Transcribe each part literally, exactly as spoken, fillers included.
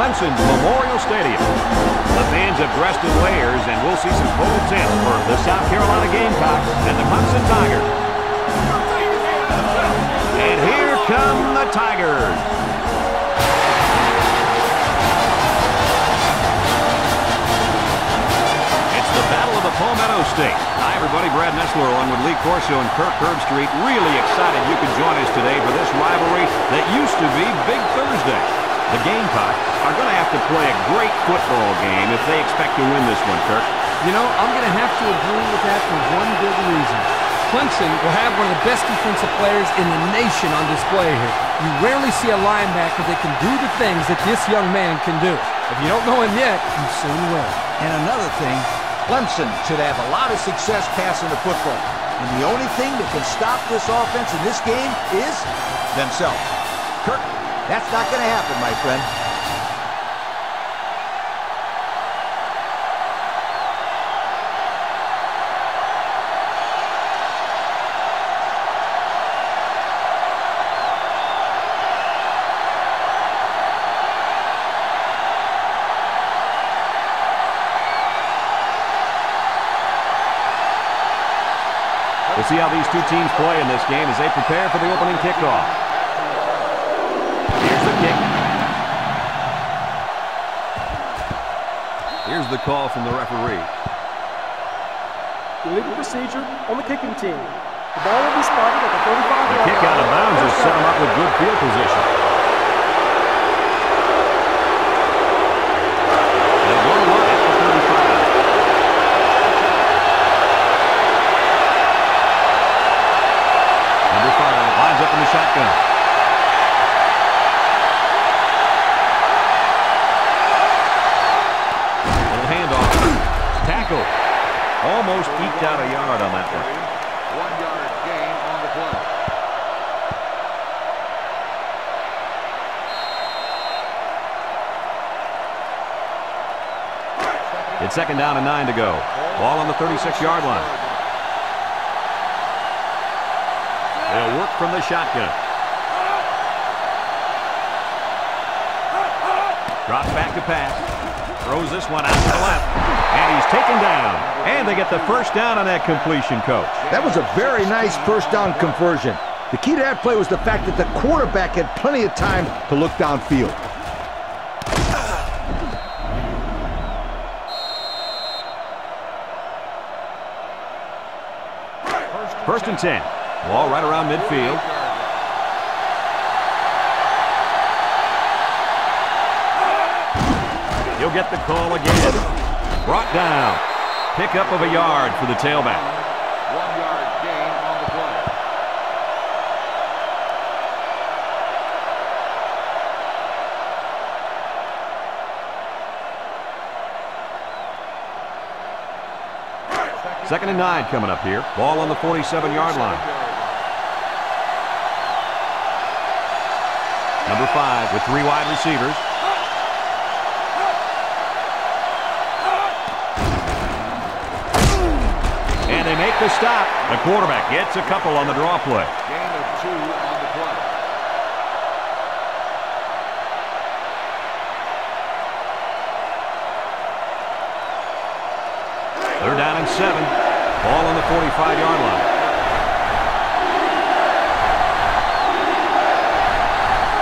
Clemson Memorial Stadium. The fans have dressed in layers, and we'll see some cold tents for the South Carolina Gamecocks and the Clemson Tigers. And here come the Tigers. Palmetto State. Hi, everybody. Brad Nessler along with Lee Corso and Kirk Herbstreit. Really excited you can join us today for this rivalry that used to be Big Thursday. The Gamecocks are going to have to play a great football game if they expect to win this one, Kirk. You know, I'm going to have to agree with that for one good reason. Clemson will have one of the best defensive players in the nation on display here. You rarely see a linebacker that can do the things that this young man can do. If you don't know him yet, you soon will. And another thing, Clemson should have a lot of success passing the football. And the only thing that can stop this offense in this game is themselves. Kirk, that's not going to happen, my friend. We'll see how these two teams play in this game as they prepare for the opening kickoff. Here's the kick. Here's the call from the referee. Illegal procedure on the kicking team. The ball will be spotted at the thirty-five yard line. The kick out of bounds has set him up with good field position. They'll go to look at the thirty-five. Up in the shotgun. Little handoff. Tackle. Almost eked out a yard on that one. One yard gain on the play. It's second down and nine to go. Ball on the thirty-six yard line. They'll work from the shotgun. Drops back to pass. Throws this one out to the left. And he's taken down. And they get the first down on that completion, Coach. That was a very nice first down conversion. The key to that play was the fact that the quarterback had plenty of time to look downfield. First and ten. Ball right around midfield. He'll get the call again. Brought down. Pickup of a yard for the tailback. One yard gain on the play. Second and nine coming up here. Ball on the forty-seven yard line. Number five with three wide receivers. And they make the stop. The quarterback gets a couple on the draw play. Gain of two on the play. Third down and seven. Ball on the forty-five yard line.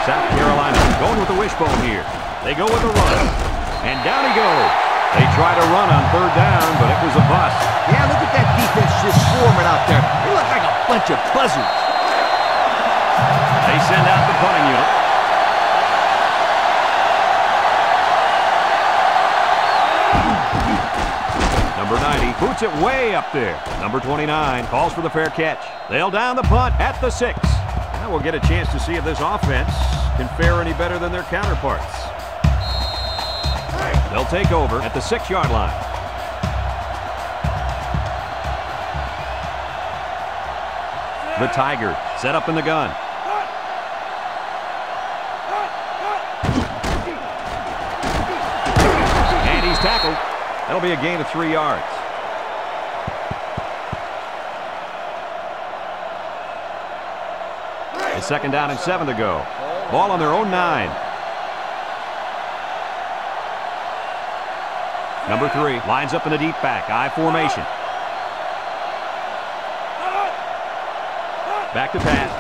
South Carolina going with the wishbone here. They go with a run. And down he goes. They try to run on third down, but it was a bust. Yeah, look at that defense just swarming out there. They look like a bunch of buzzards. They send out the punting unit. Number ninety boots it way up there. Number twenty-nine calls for the fair catch. They'll down the punt at the six. Now we'll get a chance to see if this offense can fare any better than their counterparts. They'll take over at the six yard line. The Tiger set up in the gun. And he's tackled. That'll be a gain of three yards. It's second down and seven to go. Ball on their own nine. Number three lines up in the deep back, I formation. Back to pass.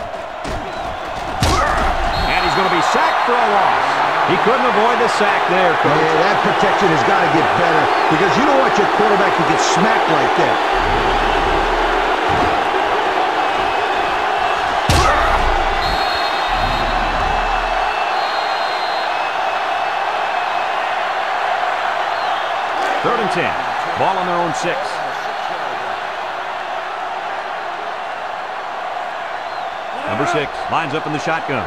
And he's going to be sacked for a loss. He couldn't avoid the sack there, Coach. Yeah, that protection has got to get better because you don't want your quarterback to get smacked like that. Third and ten. Ball on their own six. Number six lines up in the shotgun.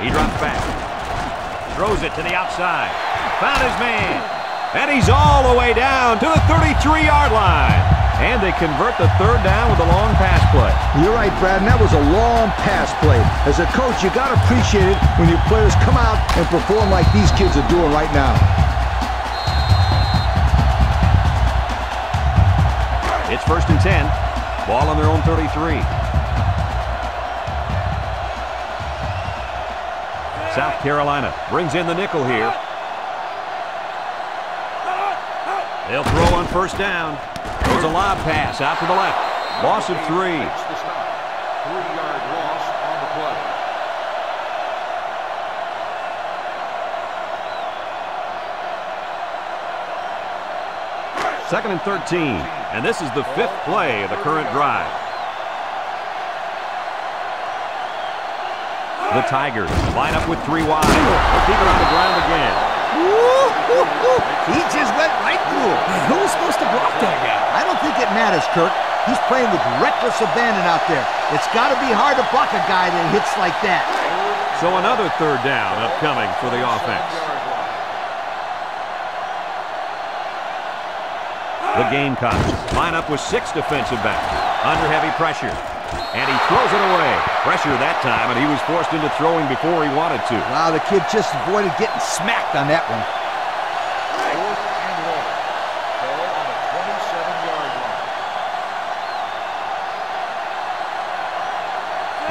He drops back. Throws it to the outside. Found his man. And he's all the way down to the thirty-three yard line. And they convert the third down with a long pass play. You're right, Brad, and that was a long pass play. As a coach, you got to appreciate it when your players come out and perform like these kids are doing right now. It's first and ten. Ball on their own thirty-three. South Carolina brings in the nickel here. They'll throw on first down. There's a lob pass out to the left. Loss of three. Three-yard loss on the play. Second and thirteen. And this is the fifth play of the current drive. The Tigers line up with three wide. They'll keep it on the ground again. He just went right through him. Who was supposed to block that guy? I don't think it matters, Kirk. He's playing with reckless abandon out there. It's got to be hard to block a guy that hits like that. So another third down upcoming for the offense. The Gamecocks line up with six defensive backs under heavy pressure. And he throws it away. Pressure that time, and he was forced into throwing before he wanted to. Wow, the kid just avoided getting smacked on that one. Fourth and one. Ball on the twenty-seven yard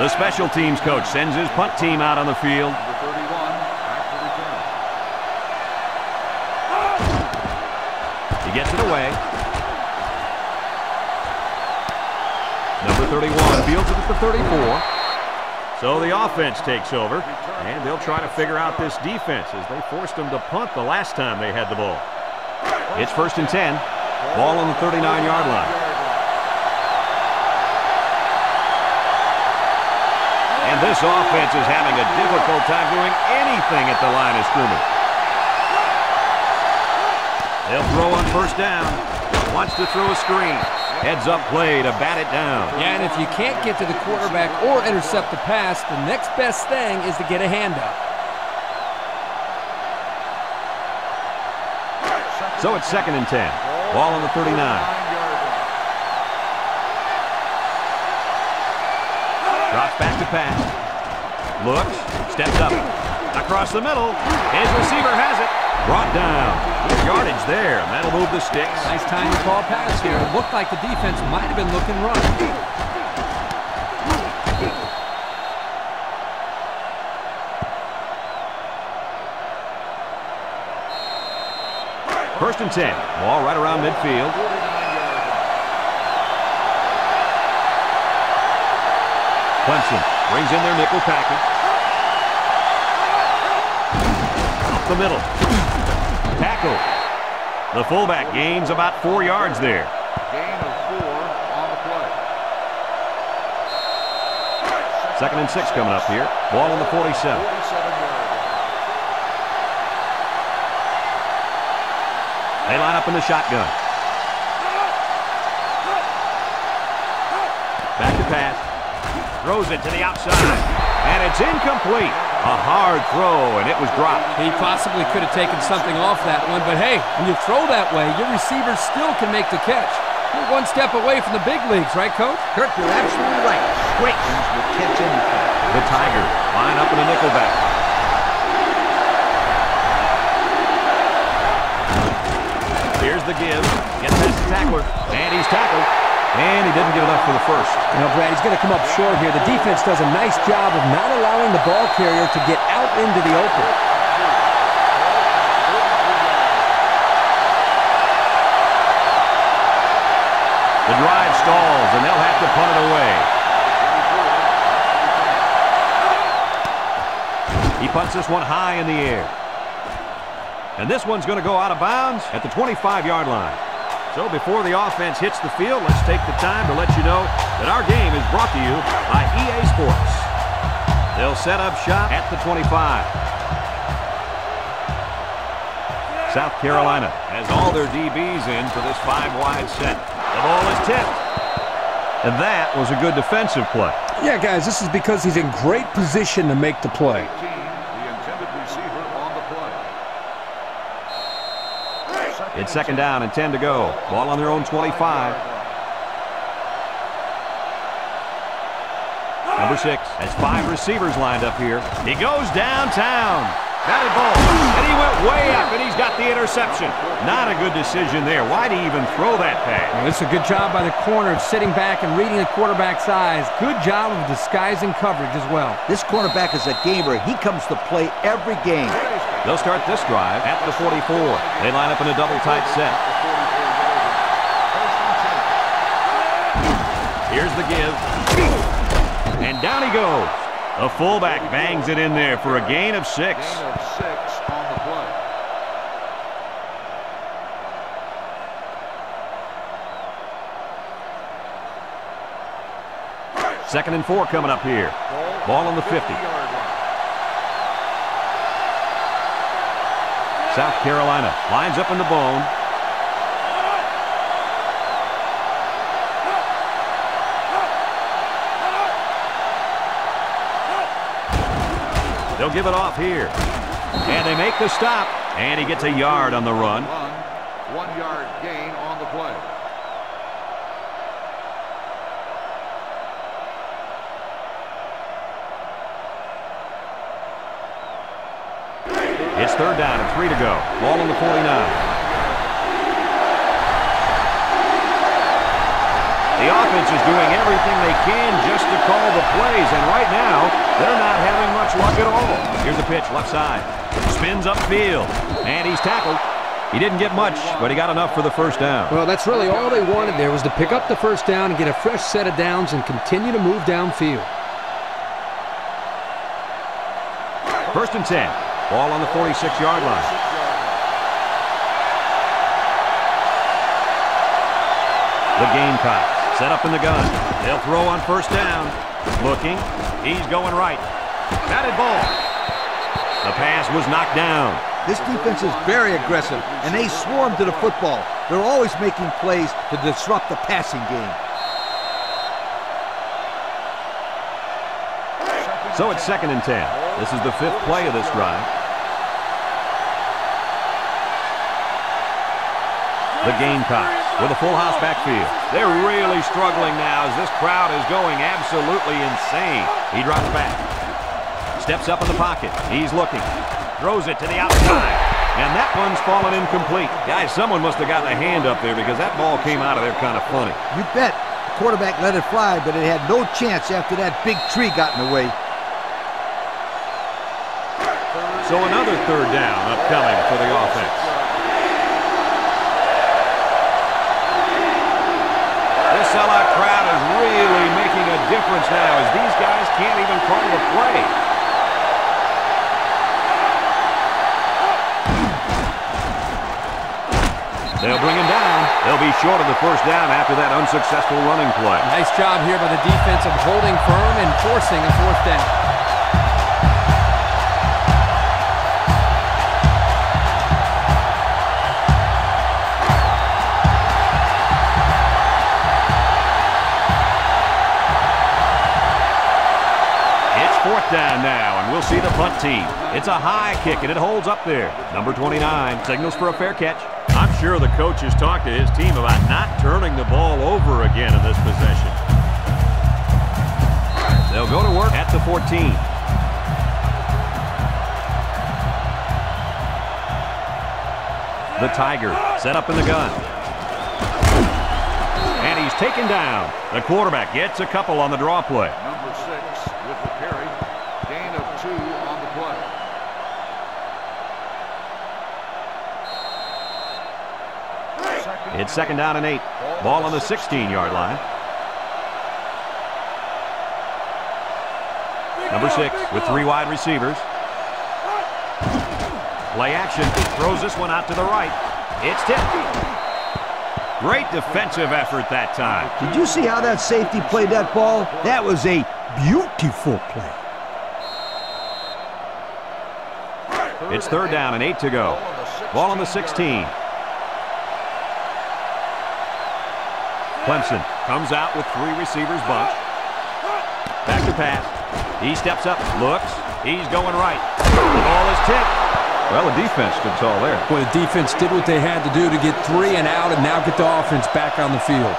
line. The special teams coach sends his punt team out on the field. He gets it away. Number thirty-one fields it at the thirty-four. So the offense takes over, and they'll try to figure out this defense as they forced them to punt the last time they had the ball. It's first and ten. Ball on the thirty-nine yard line. And this offense is having a difficult time doing anything at the line of scrimmage. They'll throw on first down. Wants to throw a screen. Heads up play to bat it down. Yeah, and if you can't get to the quarterback or intercept the pass, the next best thing is to get a handoff. So it's second and ten. Ball on the thirty-nine. Drops back to pass. Looks. Steps up. Across the middle. His receiver has it. Brought down. Good yardage there, and that'll move the sticks. Nice time to call pass here. It looked like the defense might have been looking rough. First and ten. Ball right around midfield. Clemson brings in their nickel package. Up the middle. Tackle. The fullback gains about four yards there. Gain of four on the play. Second and six coming up here. Ball on the forty-seven. They line up in the shotgun. Back to pass. Throws it to the outside. And it's incomplete. A hard throw, and it was dropped. He possibly could have taken something off that one, but hey, when you throw that way, your receiver still can make the catch. You're one step away from the big leagues, right, Coach? Kirk, you're absolutely right. Great ones will catch anything. The Tigers line up in a nickelback. Here's the give. Gets past the tackler, and he's tackled. And he didn't get enough for the first. You know, Brad, he's going to come up short here. The defense does a nice job of not allowing the ball carrier to get out into the open. The drive stalls, and they'll have to punt it away. He punts this one high in the air. And this one's going to go out of bounds at the twenty-five yard line. So before the offense hits the field, let's take the time to let you know that our game is brought to you by E A Sports. They'll set up shop at the twenty-five. South Carolina has all their D Bs in for this five wide set. The ball is tipped. And that was a good defensive play. Yeah, guys, this is because he's in great position to make the play. The intended receiver on the play. It's second down and ten to go. Ball on their own twenty-five. Number six has five receivers lined up here. He goes downtown. Batted ball, and he went way up, and he's got the interception. Not a good decision there. Why do you even throw that pass? Well, it's a good job by the corner of sitting back and reading the quarterback's eyes. Good job of disguising coverage as well. This cornerback is a gamer. He comes to play every game. They'll start this drive at the forty-four. They line up in a double tight set. Here's the give. And down he goes. The fullback bangs it in there for a gain of six. Gain of six on the play. Second and four coming up here. Ball on the fifty. South Carolina lines up in the bone. They'll give it off here. And they make the stop. And he gets a yard on the run. One, one yard gain on the play. It's third down and three to go. Ball on the forty-nine. The offense is doing everything they can just to call the plays. And right now, they're not having much luck at all. Here's the pitch, left side. Spins upfield, and he's tackled. He didn't get much, but he got enough for the first down. Well, that's really all they wanted there was to pick up the first down and get a fresh set of downs and continue to move downfield. First and ten. Ball on the forty-six yard line. The Gamecocks set up in the gun. They'll throw on first down. Looking, he's going right. Batted ball. The pass was knocked down. This defense is very aggressive, and they swarm to the football. They're always making plays to disrupt the passing game. So it's second and ten. This is the fifth play of this drive. The Gamecocks with a full house backfield. They're really struggling now as this crowd is going absolutely insane. He drops back. Steps up in the pocket. He's looking. Throws it to the outside. And that one's fallen incomplete. Guys, someone must have gotten a hand up there because that ball came out of there kind of funny. You bet. The quarterback let it fly, but it had no chance after that big tree got in the way. So another third down upcoming for the offense. Sellout crowd is really making a difference now as these guys can't even call the play. They'll bring him down. They'll be short of the first down after that unsuccessful running play. Nice job here by the defense of holding firm and forcing a fourth down. Down now, and we'll see the punt team. It's a high kick, and it holds up there. Number twenty-nine signals for a fair catch. I'm sure the coach has talked to his team about not turning the ball over again in this possession. They'll go to work at the fourteen. The Tiger set up in the gun. And he's taken down. The quarterback gets a couple on the draw play. Number six with the carry. Two on the play. It's second down and eight. Ball on the sixteen-yard line. Number six with three wide receivers. Play action. Throws this one out to the right. It's tipped. Great defensive effort that time. Did you see how that safety played that ball? That was a beautiful play. It's third down and eight to go. Ball on the sixteen. Clemson comes out with three receivers bunch. Back to pass. He steps up, looks. He's going right. The ball is tipped. Well, the defense stood tall there. Well, the defense did what they had to do to get three and out and now get the offense back on the field.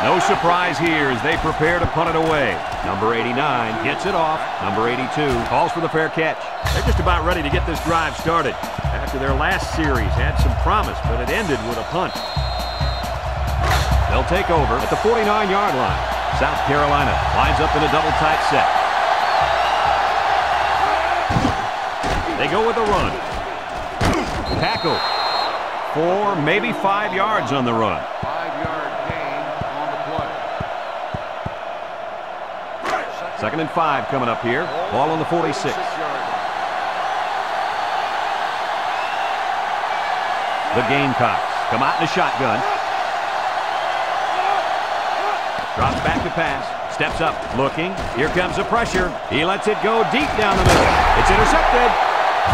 No surprise here as they prepare to punt it away. Number eighty-nine gets it off. Number eighty-two calls for the fair catch. They're just about ready to get this drive started. After their last series had some promise, but it ended with a punt. They'll take over at the forty-nine-yard line. South Carolina lines up in a double tight set. They go with a run. Tackle. Four, maybe five yards on the run. Five-yard gain on the play. Second and five coming up here. Ball on the forty-six. The Gamecocks come out in a shotgun. Drops back to pass, steps up, looking. Here comes the pressure. He lets it go deep down the middle. It's intercepted.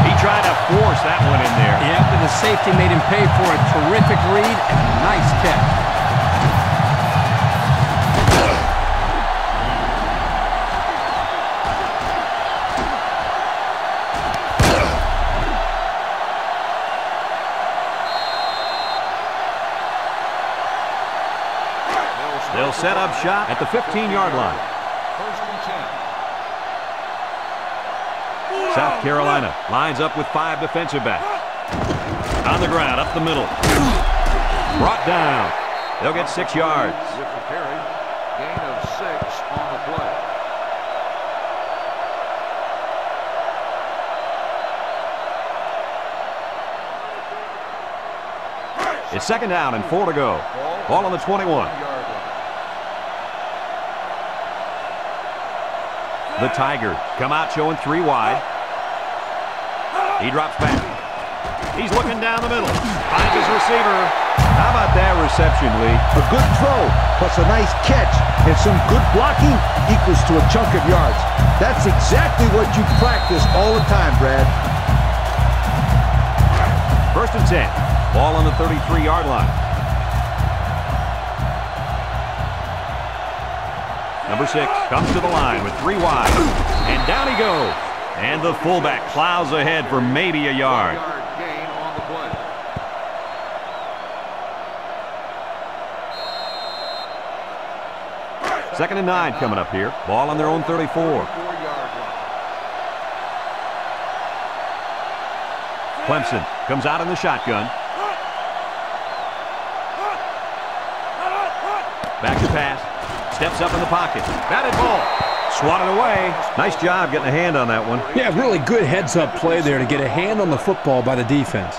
He tried to force that one in there. Yep, and the safety made him pay for a terrific read and a nice catch. Set up shot at the fifteen-yard line. First and ten. South Carolina lines up with five defensive backs. On the ground, up the middle. Brought down. They'll get six yards. Gain of six on the play. It's second down and four to go. Ball on the twenty-one. The Tigers come out showing three wide. He drops back. He's looking down the middle. Finds his receiver. How about that reception, Lee? A good throw, plus a nice catch, and some good blocking equals to a chunk of yards. That's exactly what you practice all the time, Brad. First and ten. Ball on the thirty-three-yard line. Number six comes to the line with three wide. And down he goes. And the fullback plows ahead for maybe a yard. Second and nine coming up here. Ball on their own thirty-four. Clemson comes out in the shotgun. Back to pass. Steps up in the pocket. Batted ball. Swatted away. Nice job getting a hand on that one. Yeah, really good heads-up play there to get a hand on the football by the defense.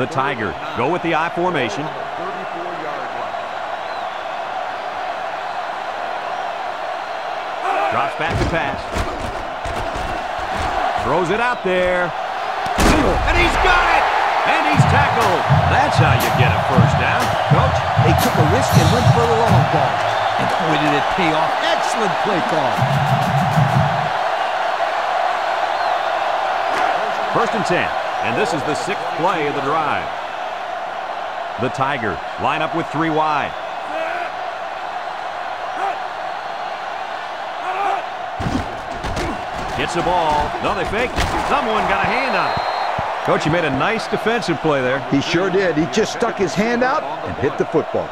The Tigers go with the I formation. Drops back to pass. Throws it out there. And he's got it! And he's tackled. That's how you get a first down. Coach, they took a risk and went for the long ball. And boy, did it pay off. Excellent play call. First and ten. And this is the sixth play of the drive. The Tigers line up with three wide. Gets the ball. No, they faked it. Someone got a hand on it. Coach, he made a nice defensive play there. He sure did. He just stuck his hand out and hit the football.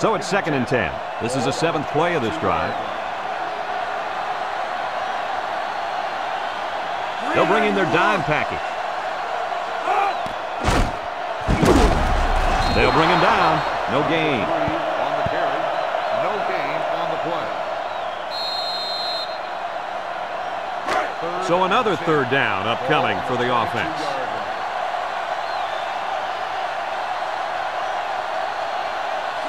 So it's second and ten. This is the seventh play of this drive. They'll bring in their dime package. They'll bring him down. No gain. On the carry. No gain on the play. So another third down upcoming for the offense.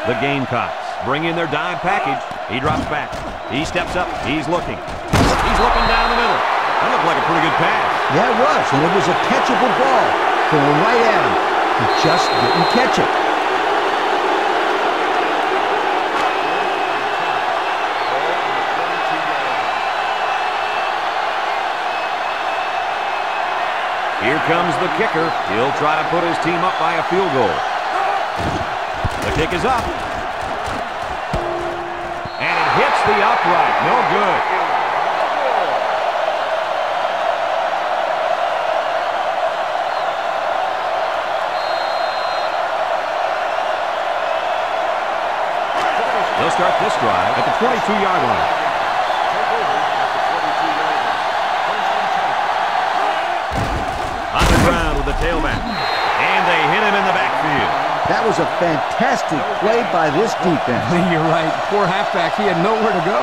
The Gamecocks bring in their dime package. He drops back. He steps up. He's looking. He's looking down the middle. That looked like a pretty good pass. Yeah, it was, and it was a catchable ball. Going right at him. He just didn't catch it. Here comes the kicker. He'll try to put his team up by a field goal. The kick is up. And it hits the upright. No good. They'll start this drive at the twenty-two yard line. On the ground with the tailback. And they hit him in the backfield. That was a fantastic play by this defense. You're right. Poor halfback, he had nowhere to go.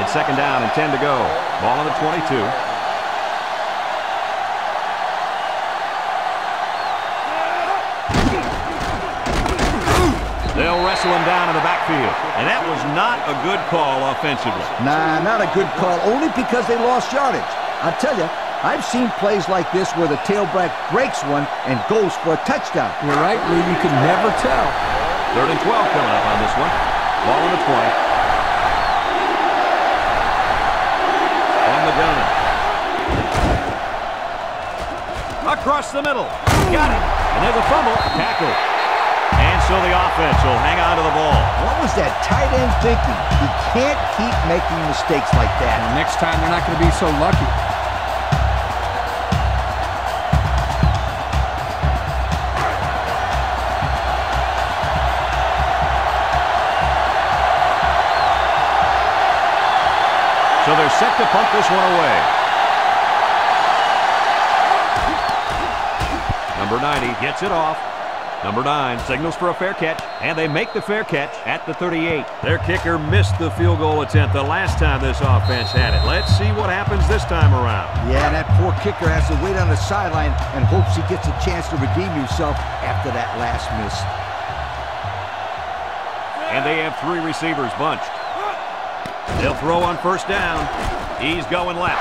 It's second down and ten to go. Ball on the twenty-two. They'll wrestle him down in the backfield. And that was not a good call offensively. Nah, not a good call, only because they lost yardage. I'll tell you, I've seen plays like this where the tailback breaks one and goes for a touchdown. You're right, Lee. You can never tell. Third and twelve coming up on this one. Ball on the twenty. On the gun. Across the middle. Got it. And there's a fumble. Tackle. And so the offense will hang on to the ball. What was that tight end thinking? He can't keep making mistakes like that. And next time they're not going to be so lucky. So they're set to punt this one away. Number ninety gets it off. Number nine signals for a fair catch, and they make the fair catch at the thirty-eight. Their kicker missed the field goal attempt the last time this offense had it. Let's see what happens this time around. Yeah, that poor kicker has to wait on the sideline and hopes he gets a chance to redeem himself after that last miss. And they have three receivers bunched. They'll throw on first down. He's going left.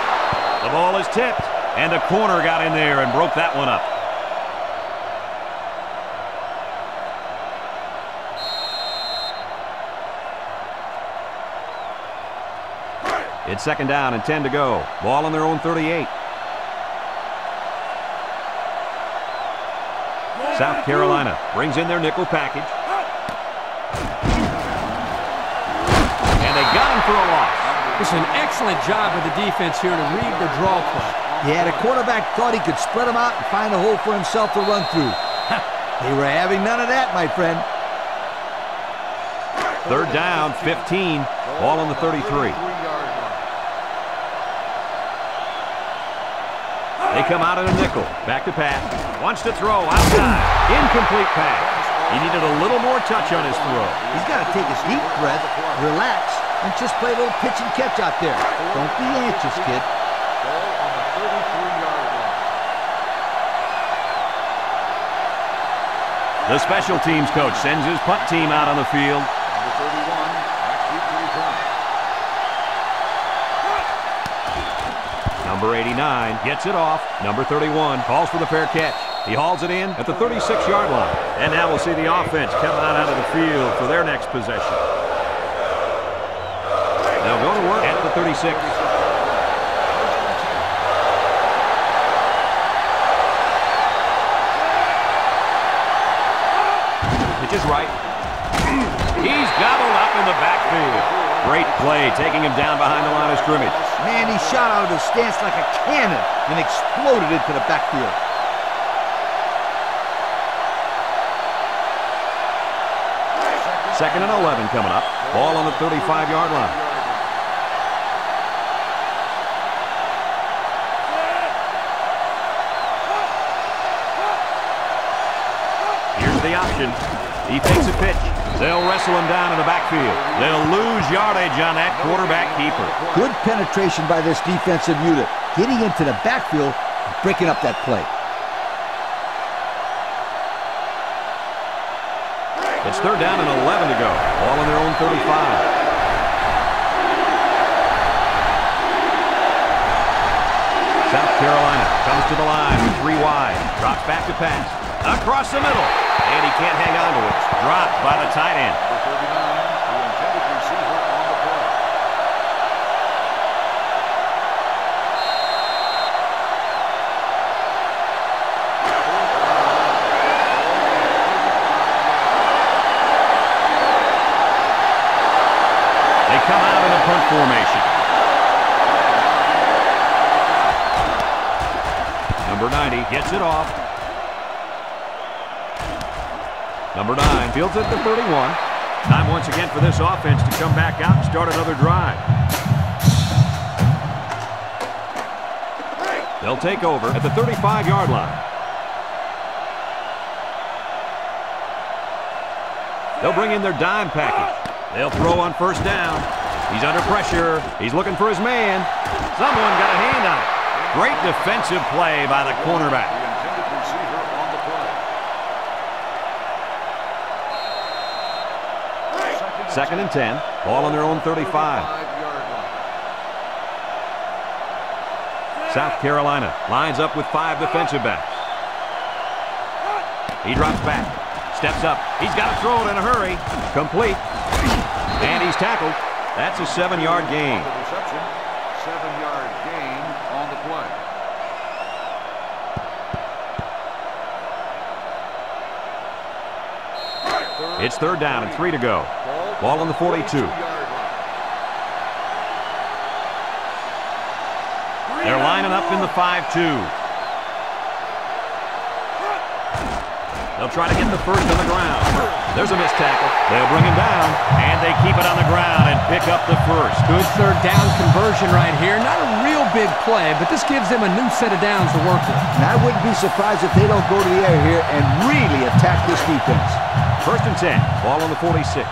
The ball is tipped, and the corner got in there and broke that one up. It's second down and ten to go. Ball on their own thirty-eight. South Carolina brings in their nickel package. And they got him for a loss. It's an excellent job of the defense here to read the draw play. Yeah, the quarterback thought he could spread them out and find a hole for himself to run through. They were having none of that, my friend. Third down, fifteen. Ball on the thirty-three. They come out in a nickel. Back to pass. Wants to throw outside. Incomplete pass. He needed a little more touch on his throw. He's got to take his deep breath, relax, and just play a little pitch and catch out there. Don't be anxious, kid. The special teams coach sends his punt team out on the field. Number eighty-nine gets it off. Number thirty-one calls for the fair catch. He hauls it in at the thirty-six yard line. And now we'll see the offense come out out of the field for their next possession. They'll go to work at the thirty-six. Pitch is right. He's gobbled up in the backfield. Great play, taking him down behind the line of scrimmage. Man, he shot out of his stance like a cannon and exploded into the backfield. Second and eleven coming up. Ball on the thirty-five yard line. the option. He takes a pitch. They'll wrestle him down in the backfield. They'll lose yardage on that quarterback keeper. Good penetration by this defensive unit, getting into the backfield, breaking up that play. It's third down and eleven to go. All on their own thirty-five. South Carolina comes to the line with three wide. Drops back to pass. Across the middle. And he can't hang on to it. Dropped by the tight end. Formation. Number ninety gets it off. Number nine fields at the thirty-one. Time once again for this offense to come back out and start another drive. They'll take over at the thirty-five yard line. They'll bring in their dime package. They'll throw on first down. He's under pressure. He's looking for his man. Someone got a hand on it. Great defensive play by the cornerback. Second and ten. Ball on their own thirty-five. South Carolina lines up with five defensive backs. He drops back. Steps up. He's got to throw it in a hurry. Complete. And he's tackled. That's a seven yard gain. Seven yard gain on the play. Third it's third down and three to go. Ball on the forty-two. They're lining up in the five two. They'll try to get the first on the ground. There's a missed tackle. They'll bring him down, and they keep it on the ground and pick up the first. Good third down conversion right here. Not a real big play, but this gives them a new set of downs to work with. And I wouldn't be surprised if they don't go to the air here and really attack this defense. First and ten. Ball on the forty-six.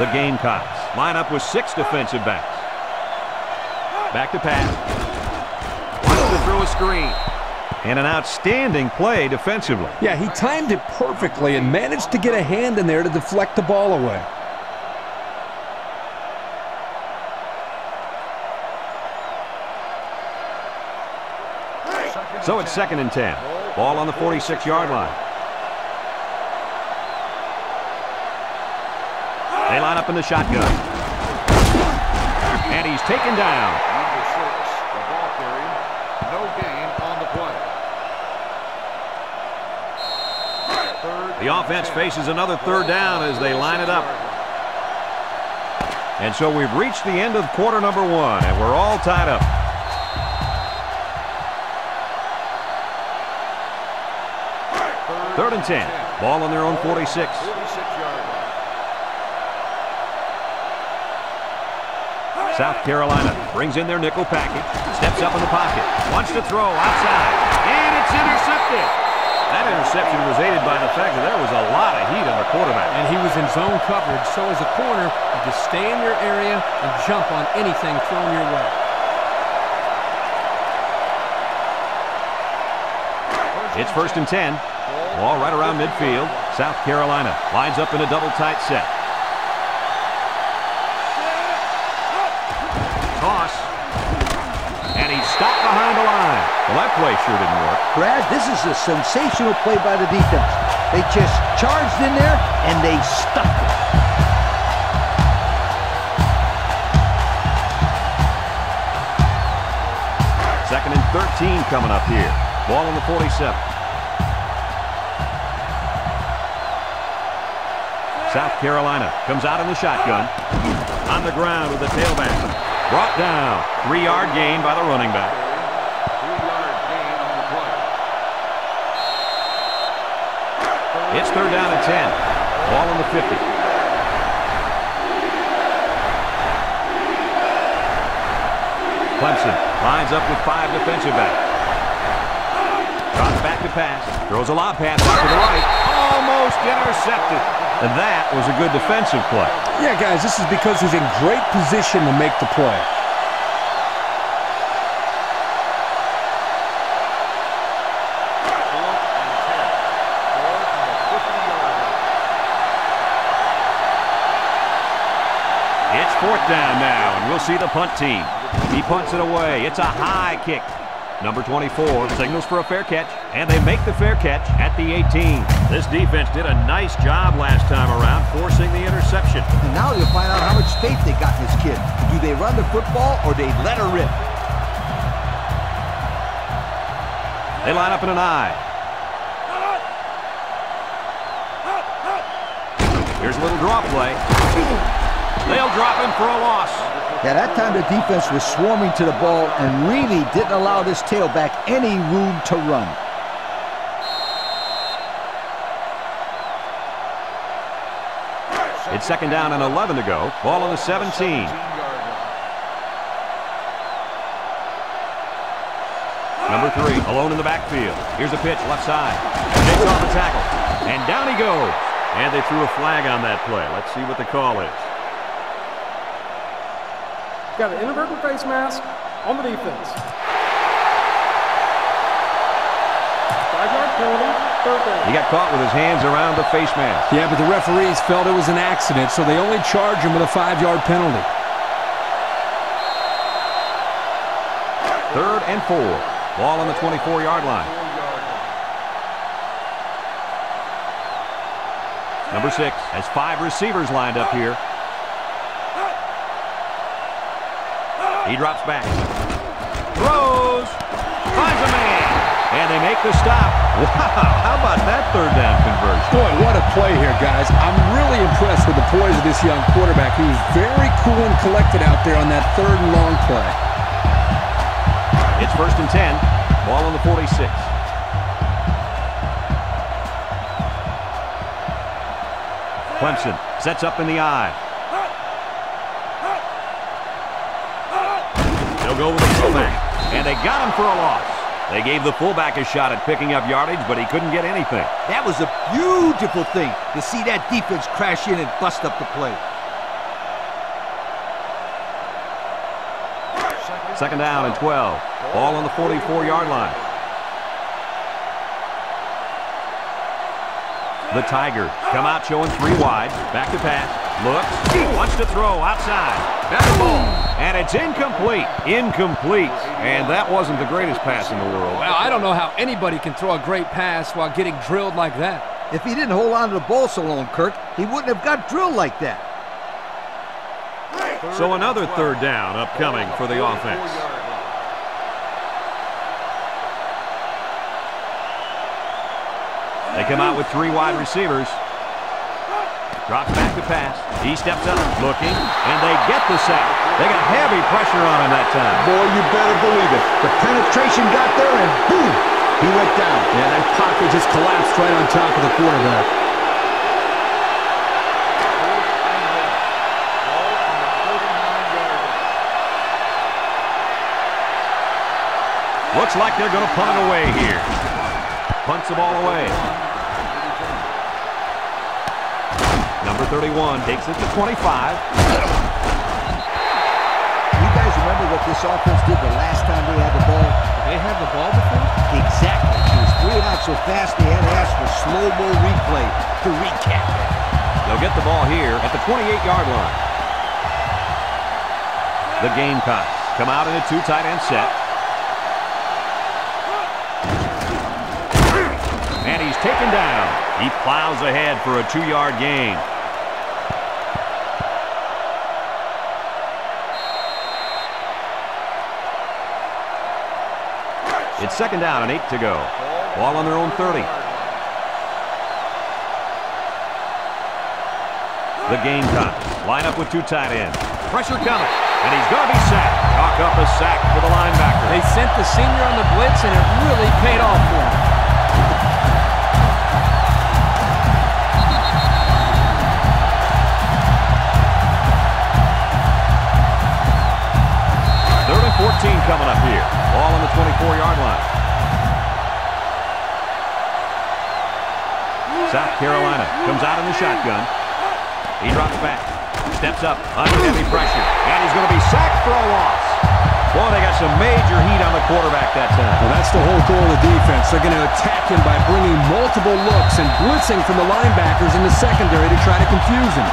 The Gamecocks line up with six defensive backs. Back to pass. Wilson through a screen. And an outstanding play defensively. Yeah, he timed it perfectly and managed to get a hand in there to deflect the ball away. So it's second and ten. Ball on the forty-six yard line. They line up in the shotgun. And he's taken down. The offense faces another third down as they line it up. And so we've reached the end of quarter number one, and we're all tied up. Third and ten. Ball on their own forty-six. South Carolina brings in their nickel package. Steps up in the pocket. Wants to throw outside. And it's intercepted. That interception was aided by the fact that there was a lot of heat on the quarterback. And he was in zone coverage, so as a corner, you just stay in your area and jump on anything thrown your way. It's first and ten. Ball right around midfield. South Carolina lines up in a double tight set. Toss. And he's stopped behind the line. Well, that play sure didn't work. Brad, this is a sensational play by the defense. They just charged in there, and they stopped it. Second and thirteen coming up here. Ball on the forty-seven. South Carolina comes out in the shotgun. On the ground with the tailback. Brought down. Three yard gain by the running back. It's third down and ten. Ball on the fifty. Clemson lines up with five defensive backs. Drops back to pass. Throws a lob pass out to the right. Almost intercepted. And that was a good defensive play. Yeah, guys, this is because he's in great position to make the play. Down now, and we'll see the punt team. He punts it away. It's a high kick. Number twenty-four signals for a fair catch, and they make the fair catch at the eighteen. This defense did a nice job last time around forcing the interception. And now you'll find out how much faith they got in this kid. Do they run the football, or they let her rip? They line up in an eye. Here's a little draw play. They'll drop him for a loss. Yeah, that time the defense was swarming to the ball and really didn't allow this tailback any room to run. It's second down and eleven to go. Ball on the seventeen. Number three, alone in the backfield. Here's a pitch, left side. Takes off the tackle. And down he goes. And they threw a flag on that play. Let's see what the call is. Got an inadvertent face mask on the defense. Five-yard penalty, third down. He got caught with his hands around the face mask. Yeah, but the referees felt it was an accident, so they only charged him with a five-yard penalty. Third and four. Ball on the twenty-four-yard line. Number six has five receivers lined up here. He drops back, throws, finds a man, and they make the stop. Wow, how about that third down conversion? Boy, what a play here, guys. I'm really impressed with the poise of this young quarterback, who's very cool and collected out there on that third and long play. It's first and ten, ball on the forty-six. Clemson sets up in the eye. Go with the fullback, and they got him for a loss. They gave the fullback a shot at picking up yardage, but he couldn't get anything. That was a beautiful thing to see that defense crash in and bust up the play. Second down and twelve. Ball on the forty-four-yard line. The Tigers come out showing three wide. Back to pass. Looks. Wants to throw outside. Better ball. And it's incomplete. Incomplete. And that wasn't the greatest pass in the world. Well, I don't know how anybody can throw a great pass while getting drilled like that. If he didn't hold on to the ball so long, Kirk, he wouldn't have got drilled like that. So another third down upcoming for the offense. They come out with three wide receivers. Drops back to pass. He steps up, looking, and they get the sack. They got heavy pressure on him that time. Boy, you better believe it. The penetration got there, and boom, he went down. Yeah, that pocket just collapsed right on top of the quarterback. Looks like they're going to punt it away here. Punts the ball away. Number thirty-one takes it to twenty-five. You guys remember what this offense did the last time they had the ball? They had the ball before? Exactly. It was three and out so fast they had to ask for slow-mo replay to recap it. They'll get the ball here at the twenty-eight-yard line. The Gamecocks come out in a two tight end set. And he's taken down. He plows ahead for a two-yard gain. It's second down and eight to go. Ball on their own thirty. The Gamecocks line up with two tight ends. Pressure coming, and he's going to be sacked. Knock up a sack for the linebacker. They sent the senior on the blitz, and it really paid off for him. Third and fourteen coming up here. Ball on the twenty-four-yard line. South Carolina comes out in the shotgun. He drops back, steps up under heavy pressure, and he's going to be sacked for a loss. Boy, they got some major heat on the quarterback that time. Well, that's the whole goal of the defense. They're going to attack him by bringing multiple looks and blitzing from the linebackers in the secondary to try to confuse him.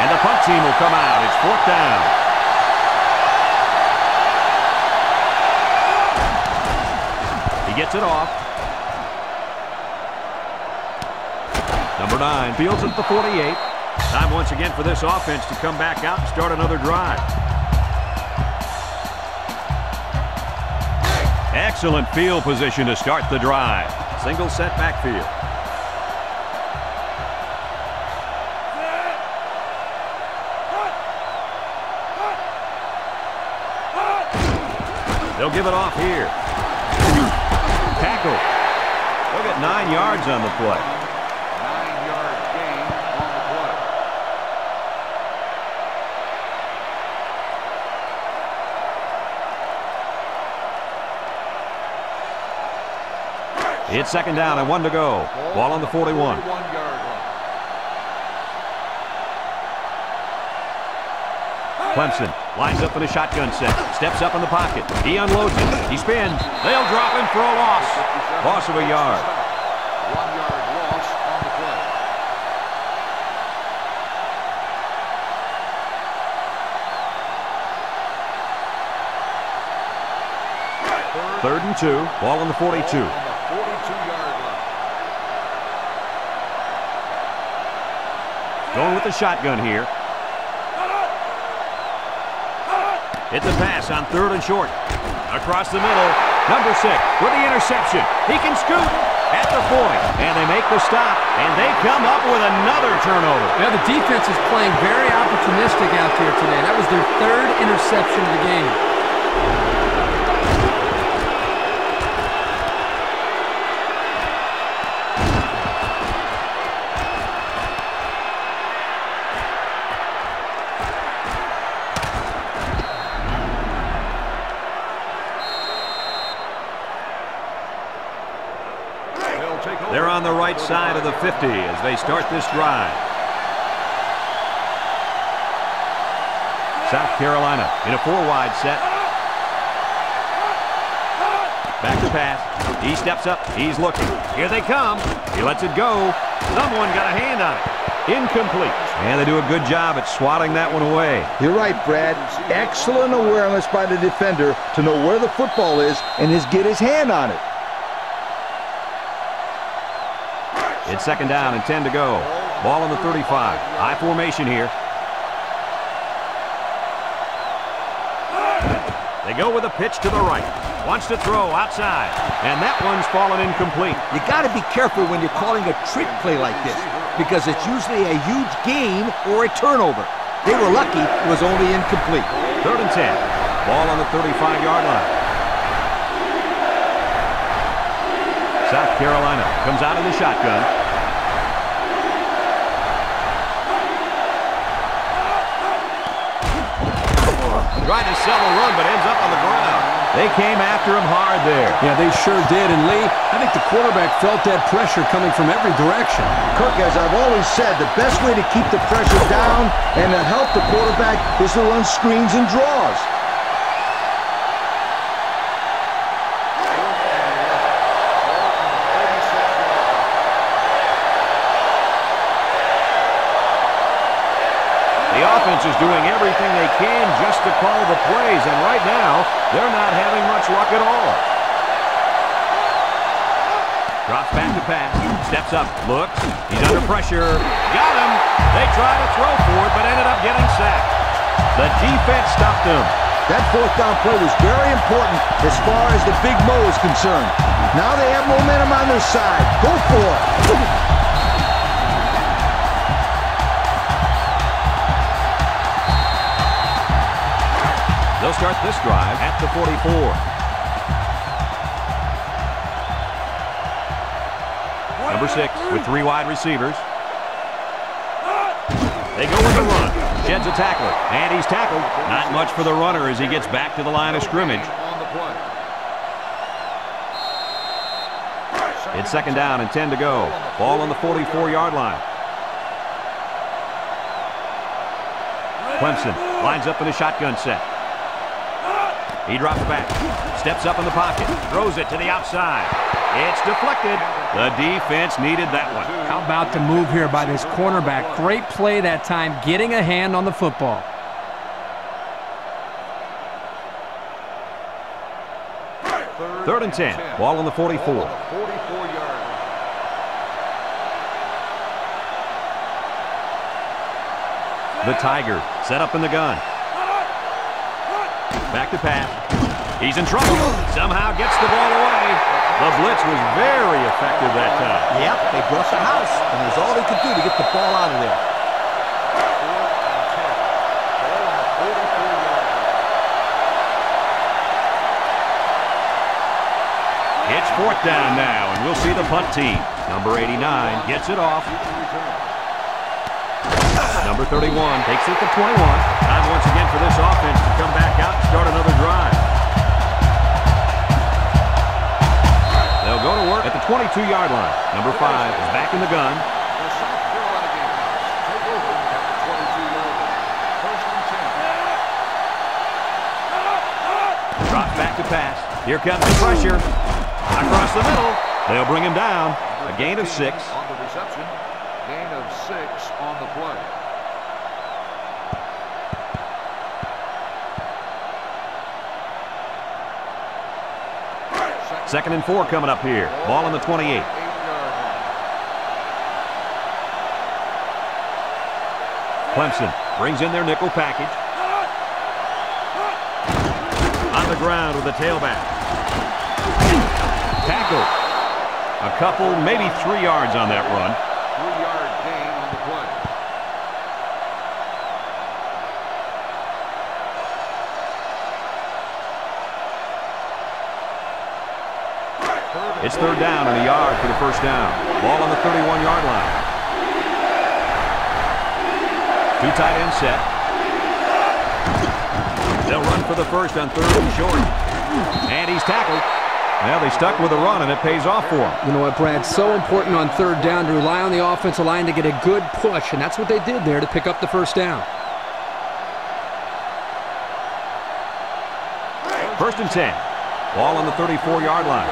And the punt team will come out. It's fourth down. Gets it off. Number nine fields at the forty-eight. Time once again for this offense to come back out and start another drive. Excellent field position to start the drive. Single set backfield. They'll give it off here. Tackle. They'll get nine yards on the play. Nine-yard gain on the play. It's second down and one to go. Ball on the forty-one. Clemson lines up in a shotgun set, steps up in the pocket, he unloads it, he spins, they'll drop him for a loss. Loss of a yard. One yard loss on the play. Third and two, ball on the forty-two. Ball on the forty-two-yard line. Going with the shotgun here. It's a pass on third and short. Across the middle, number six with the interception. He can scoop at the point, and they make the stop, and they come up with another turnover. Now, the defense is playing very opportunistic out here today. That was their third interception of the game. Side of the fifty as they start this drive. South Carolina in a four-wide set. Back to pass. He steps up. He's looking. Here they come. He lets it go. Someone got a hand on it. Incomplete. And they do a good job at swatting that one away. You're right, Brad. Excellent awareness by the defender to know where the football is and just get his hand on it. It's second down and ten to go. Ball on the thirty-five. High formation here. They go with a pitch to the right. Wants to throw outside. And that one's fallen incomplete. You got to be careful when you're calling a trick play like this, because it's usually a huge gain or a turnover. They were lucky it was only incomplete. Third and ten. Ball on the thirty-five-yard line. South Carolina comes out in the shotgun. Tried to sell a run, but ends up on the ground. They came after him hard there. Yeah, they sure did. And Lee, I think the quarterback felt that pressure coming from every direction. Kirk, as I've always said, the best way to keep the pressure down and to help the quarterback is to run screens and draws. Is doing everything they can just to call the plays, and right now they're not having much luck at all. Drops back to pass, steps up, looks, he's under pressure, got him. They try to throw for it, but ended up getting sacked. The defense stopped him. That fourth down play was very important as far as the big Mo is concerned. Now they have momentum on their side. Go for it. They'll start this drive at the forty-four. Number six with three wide receivers. They go with the run. sheds a tackler, and he's tackled. Not much for the runner as he gets back to the line of scrimmage. It's second down and ten to go. Ball on the forty-four yard line. Clemson lines up in a shotgun set. He drops back, steps up in the pocket, throws it to the outside. It's deflected. The defense needed that one. How about the move here by this cornerback? Great play that time, getting a hand on the football. Third and ten. Ball on the forty-four. The Tiger set up in the gun. Back to pass. He's in trouble. Somehow gets the ball away. The blitz was very effective that time. Yep, they brought the house, and it was all they could do to get the ball out of there. It's fourth down now, and we'll see the punt team. Number eighty-nine gets it off. Number thirty-one takes it to twenty-one. Time once again for this offense to come back out and start another drive. They'll go to work at the twenty-two yard line. Number five is back in the gun. Drop back to pass. Here comes the pressure. Across the middle. They'll bring him down. A gain of six. On the reception. Gain of six on the play. Second and four coming up here. Ball on the twenty-eight. Clemson brings in their nickel package. On the ground with the tailback. Tackle. A couple, maybe three yards on that run. Three-yard gain on the play. It's third down and a yard for the first down. Ball on the thirty-one yard line. Two tight end set. They'll run for the first on third and short. And he's tackled. Now they stuck with a run, and it pays off for them. You know what, Brad? So important on third down to rely on the offensive line to get a good push, and that's what they did there to pick up the first down. First and ten. Ball on the thirty-four yard line.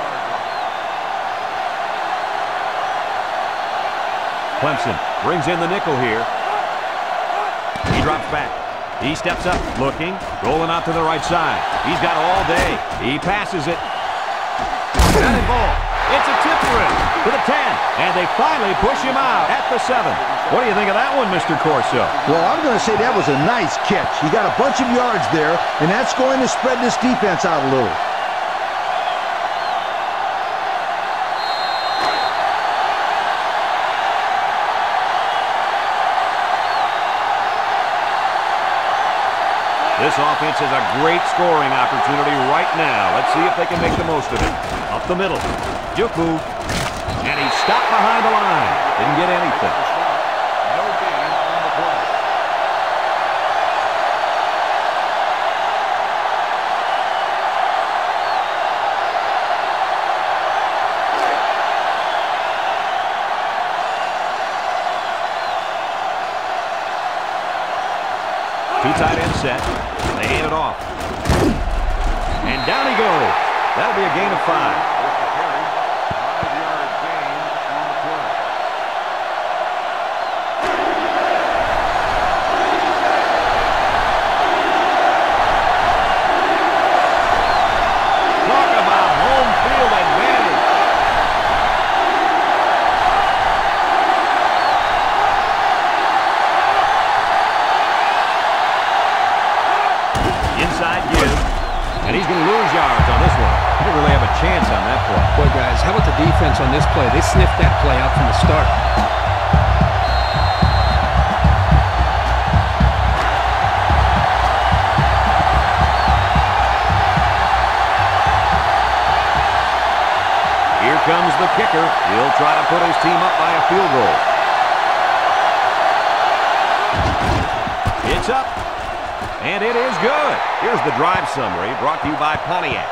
Clemson brings in the nickel here. He drops back. He steps up, looking, rolling out to the right side. He's got all day. He passes it. Batted ball. It's a tip for him to the ten, and they finally push him out at the seven. What do you think of that one, Mister Corso? Well, I'm going to say that was a nice catch. He got a bunch of yards there, and that's going to spread this defense out a little. This offense has a great scoring opportunity right now. Let's see if they can make the most of it. Up the middle. Juke move. And he stopped behind the line. Didn't get anything. No gain on the play. Two tight end set. Off. And down he goes. That'll be a gain of five. Talk about home field advantage. Inside give, and he's going to lose yards on this one. He didn't really have a chance on that play. Boy, guys, how about the defense on this play? They sniffed that play out from the start. Here comes the kicker. He'll try to put his team up by a field goal. It's Looks up, and it is good. Here's the drive summary brought to you by Pontiac.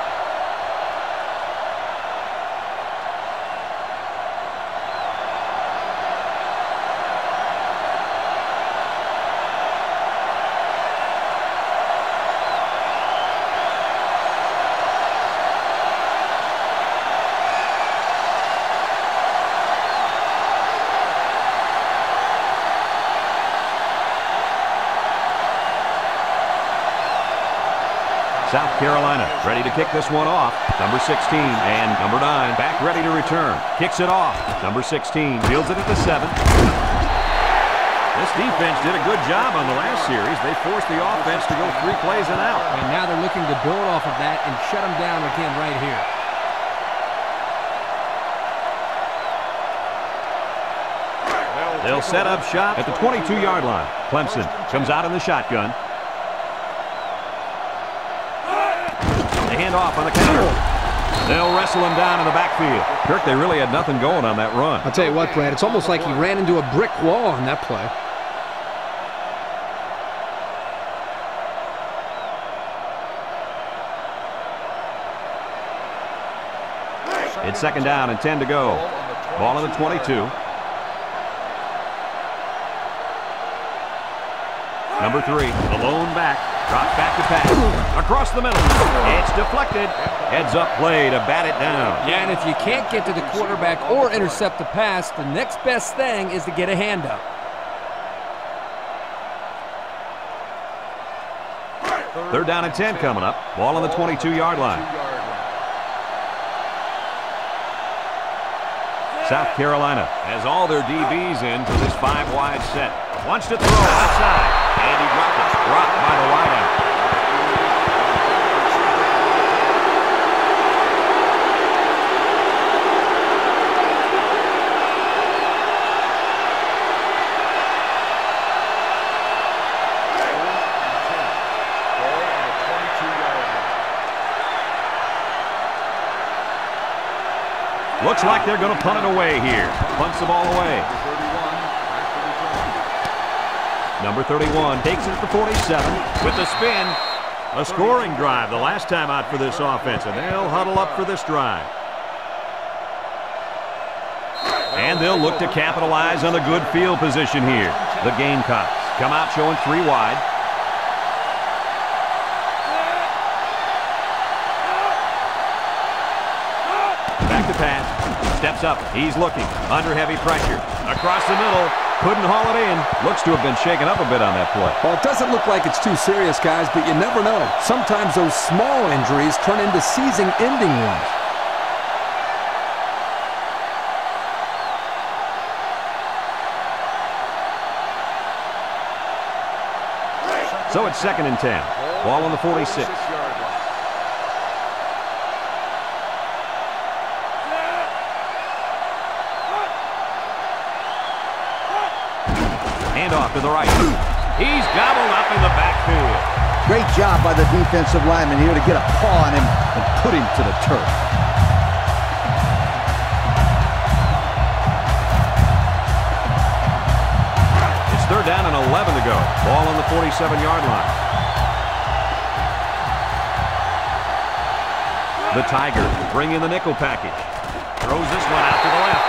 South Carolina ready to kick this one off. Number sixteen and number nine back ready to return. Kicks it off. Number sixteen fields it at the seven. This defense did a good job on the last series. They forced the offense to go three plays and out. And now they're looking to build off of that and shut them down again right here. They'll set up shop at the twenty-two yard line. Clemson comes out in the shotgun. Off on the counter. They'll wrestle him down in the backfield. Kirk, they really had nothing going on that run. I'll tell you what, Brad, it's almost like he ran into a brick wall on that play. It's second down and ten to go. Ball on the twenty-two. Number three, alone back. Dropped back to pass. Across the middle. It's deflected. Heads up play to bat it down. Yeah, and if you can't get to the quarterback or intercept the pass, the next best thing is to get a hand up. Third down and ten coming up. Ball on the twenty-two yard line. South Carolina has all their D Bs in for this five wide set. Wants to throw outside. And he dropped it. Dropped by the wideout. Looks like they're going to punt it away here. Punts the ball away. Number thirty-one takes it at the forty-seven with the spin. A scoring drive the last time out for this offense, and they'll huddle up for this drive. And they'll look to capitalize on the good field position here. The Gamecocks come out showing three wide. Back to pass. Steps up. He's looking. Under heavy pressure. Across the middle. Couldn't haul it in. Looks to have been shaken up a bit on that play. Well, it doesn't look like it's too serious, guys, but you never know. Sometimes those small injuries turn into season-ending ones. So it's second and ten. Ball on the forty-six. To the right. He's gobbled up in the backfield. Great job by the defensive lineman here to get a paw on him and put him to the turf. It's third down and eleven to go. Ball on the forty-seven yard line. The Tigers bring in the nickel package. Throws this one out to the left.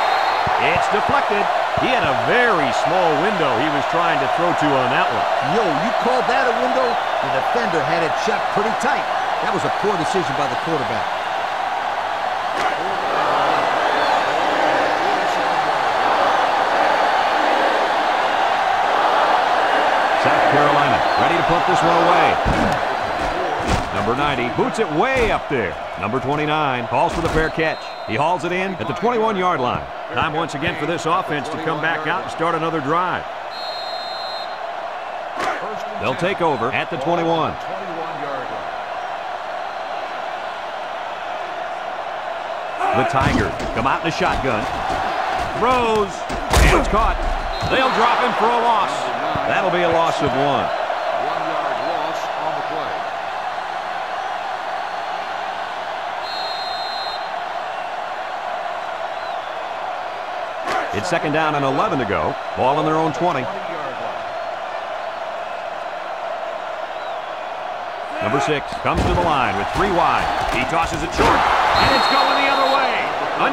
It's deflected. He had a very small window he was trying to throw to on that one. Yo, you called that a window? The defender had it shut pretty tight. That was a poor decision by the quarterback. South Carolina ready to punt this one away. Number ninety boots it way up there. Number twenty-nine calls for the fair catch. He hauls it in at the twenty-one yard line. Time once again for this offense to come back out and start another drive. They'll take over at the twenty-one. The Tigers come out in the shotgun. Throws. And it's caught. They'll drop him for a loss. That'll be a loss of one. It's second down and eleven to go. Ball on their own twenty. Number six comes to the line with three wide. He tosses it short, and it's going the other way.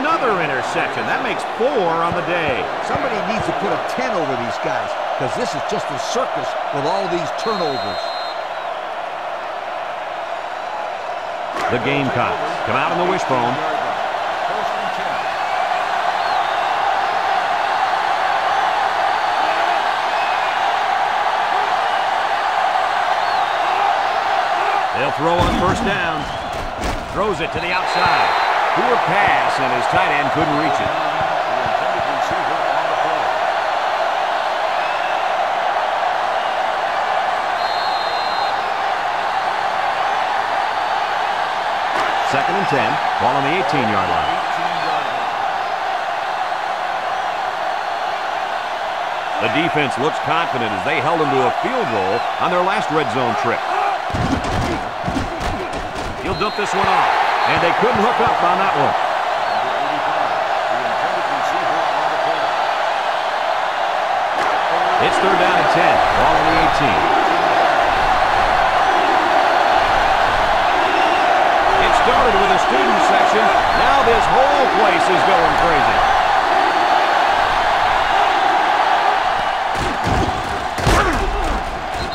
Another interception. That makes four on the day. Somebody needs to put a ten over these guys, because this is just a circus with all these turnovers. The Gamecocks come out on the wishbone. They'll throw on first down. Throws it to the outside. Poor pass, and his tight end couldn't reach it. Second and ten. Ball on the eighteen-yard line. The defense looks confident as they held them to a field goal on their last red zone trip. He'll dump this one off, and they couldn't hook up on that one. It's third down and ten. Ball on the eighteen. It started with a student section. Now this whole place is going crazy.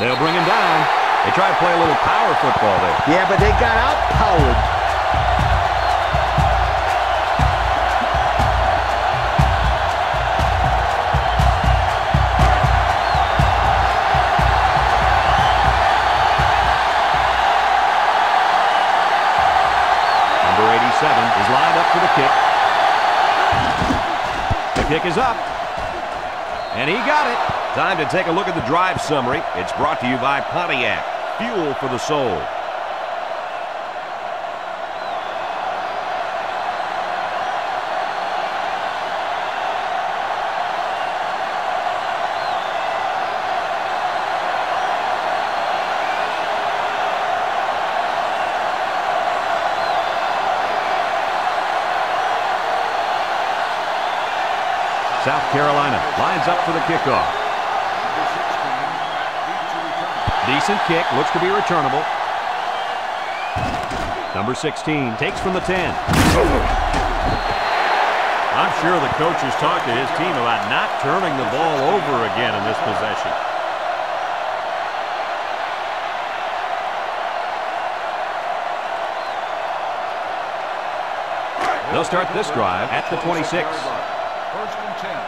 They'll bring him down. They try to play a little power football there. Yeah, but they got outpowered. Number eighty-seven is lined up for the kick. The kick is up. And he got it. Time to take a look at the drive summary. It's brought to you by Pontiac. Fuel for the soul. South Carolina lines up for the kickoff. Decent kick, looks to be returnable. Number sixteen takes from the ten. I'm sure the coach has talked to his team about not turning the ball over again in this possession. They'll start this drive at the twenty-six. First and ten.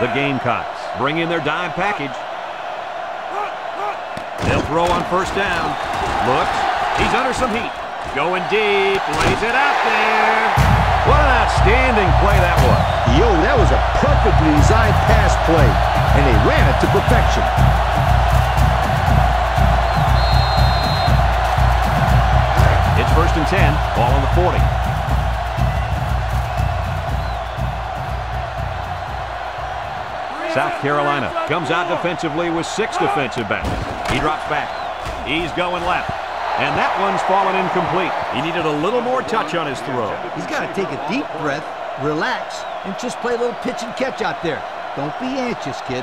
The Gamecocks bring in their dime package. They'll throw on first down. Looks. He's under some heat. Going deep. Lays it out there. What an outstanding play that was. Yo, that was a perfectly designed pass play. And they ran it to perfection. It's first and ten. Ball on the forty. South Carolina comes out defensively with six defensive backs. He drops back. He's going left. And that one's fallen incomplete. He needed a little more touch on his throw. He's got to take a deep breath, relax, and just play a little pitch and catch out there. Don't be anxious, kid.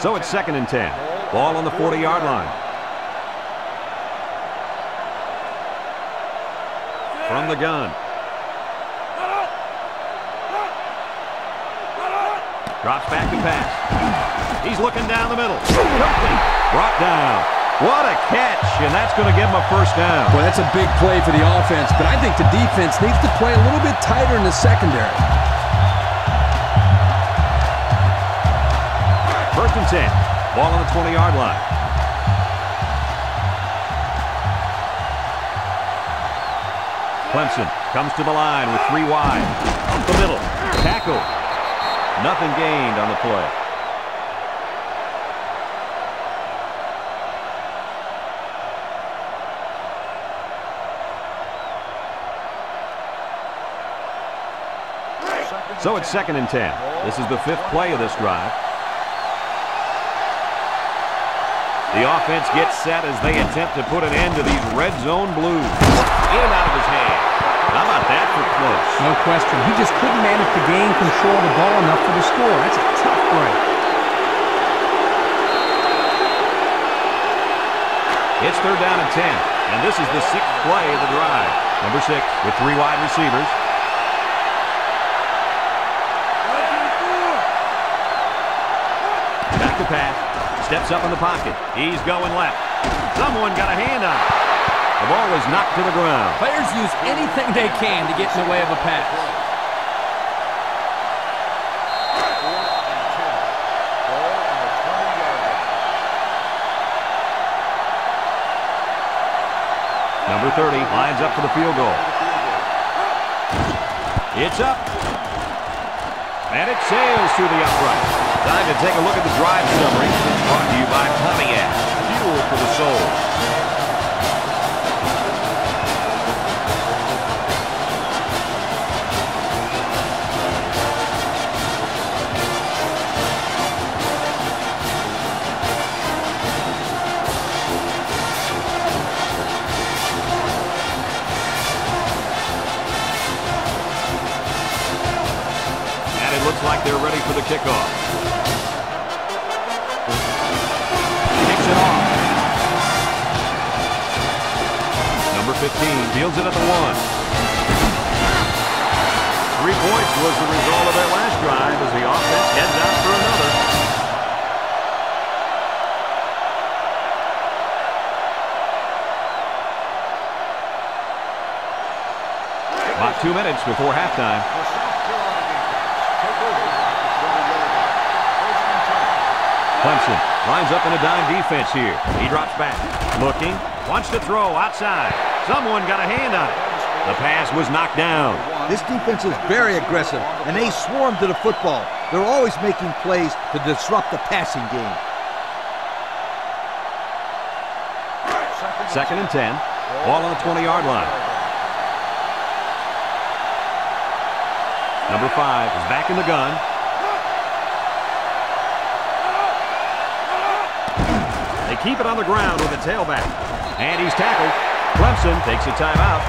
So it's second and ten. Ball on the forty-yard line. From the gun. Drops back to pass. He's looking down the middle. Brought down. What a catch, and that's going to give him a first down. Well, that's a big play for the offense, but I think the defense needs to play a little bit tighter in the secondary. First and ten. Ball on the twenty-yard line. Clemson comes to the line with three wide. Up the middle. Tackle. Nothing gained on the play. So it's second and ten. This is the fifth play of this drive. The offense gets set as they attempt to put an end to these red zone blues. In and out of his hand. How about that for close? No question. He just couldn't manage to gain control of the ball enough for the score. That's a tough break. It's third down and ten, and this is the sixth play of the drive. Number six with three wide receivers. Back to pass. Steps up in the pocket. He's going left. Someone got a hand on it. The ball is knocked to the ground. Players use anything they can to get in the way of a pass. Number thirty lines up for the field goal. It's up. And it sails through the upright. Time to take a look at the drive summary. Brought to you by Tommy Ash. Fuel for the soul. Like they're ready for the kickoff. Kicks it off. Number fifteen deals it at the one. Three points was the result of that last drive as the offense heads out for another. About two minutes before halftime. Clemson lines up in a dime defense here. He drops back, looking, wants to throw outside. Someone got a hand on it. The pass was knocked down. This defense is very aggressive, and they swarm to the football. They're always making plays to disrupt the passing game. Second and ten. Ball on the twenty-yard line. Number five is back in the gun. Keep it on the ground with a tailback. And he's tackled. Clemson takes a timeout.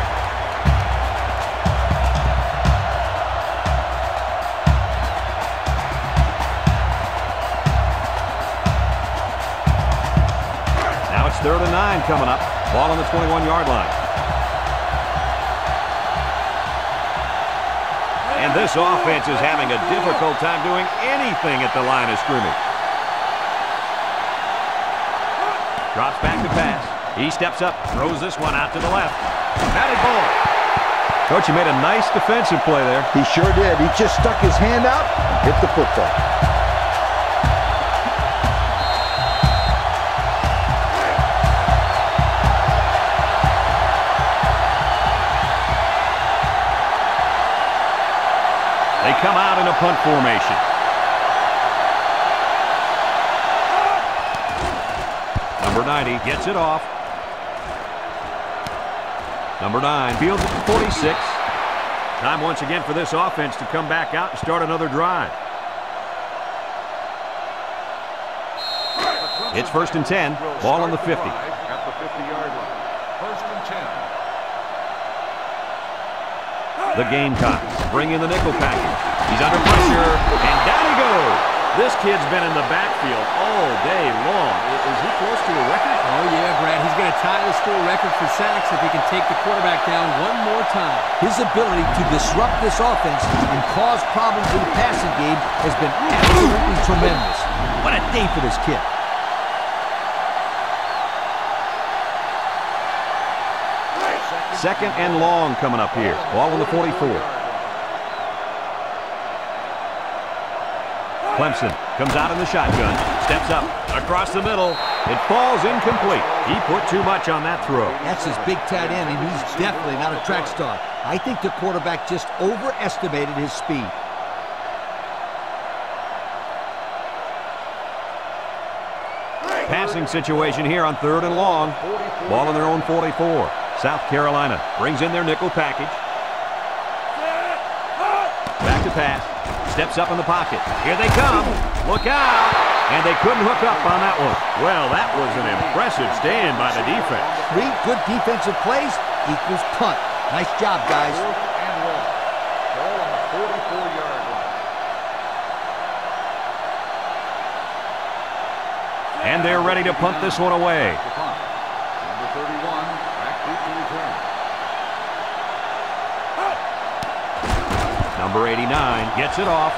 Now it's third and nine coming up. Ball on the twenty-one-yard line. And this offense is having a difficult time doing anything at the line of scrimmage. Drops back to pass. He steps up, throws this one out to the left. Batted ball. Coach, he made a nice defensive play there. He sure did. He just stuck his hand out and hit the football. They come out in a punt formation. Number ninety gets it off. Number nine fields at the forty-six. Time once again for this offense to come back out and start another drive. It's first and ten. Ball on the fifty. At the fifty-yard line. First and ten. The Gamecocks bring in the nickel package. He's under pressure, and down he goes. This kid's been in the backfield all day long. Is he close to a record? Oh, yeah, Brad. He's going to tie the school record for sacks if he can take the quarterback down one more time. His ability to disrupt this offense and cause problems in the passing game has been absolutely tremendous. What a day for this kid. Second and long coming up here. Ball on the forty-four. Clemson comes out in the shotgun, steps up, across the middle. It falls incomplete. He put too much on that throw. That's his big tight end, and he's definitely not a track star. I think the quarterback just overestimated his speed. Passing situation here on third and long. Ball on their own forty-four. South Carolina brings in their nickel package. Back to pass. Steps up in the pocket. Here they come. Look out. And they couldn't hook up on that one. Well, that was an impressive stand by the defense. Three good defensive plays equals punt. Nice job, guys. And one. Ball on the forty-four yard line. And they're ready to punt this one away. Number thirty-one, back to the return. Number eighty-nine gets it off.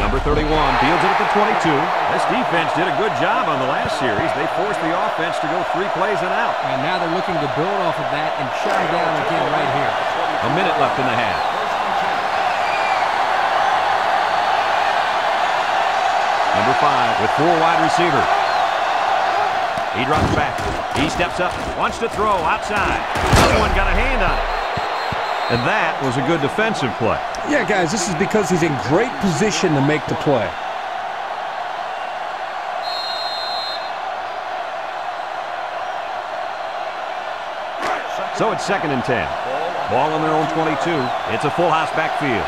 Number thirty-one fields it at the twenty-two. This defense did a good job on the last series. They forced the offense to go three plays and out. And now they're looking to build off of that and shut it down again right here. A minute left in the half. Number five with four wide receiver. He drops back. He steps up. Wants to throw outside. Someone got a hand on it. And that was a good defensive play. Yeah, guys, this is because he's in great position to make the play. So it's second and ten. Ball on their own twenty-two. It's a full house backfield.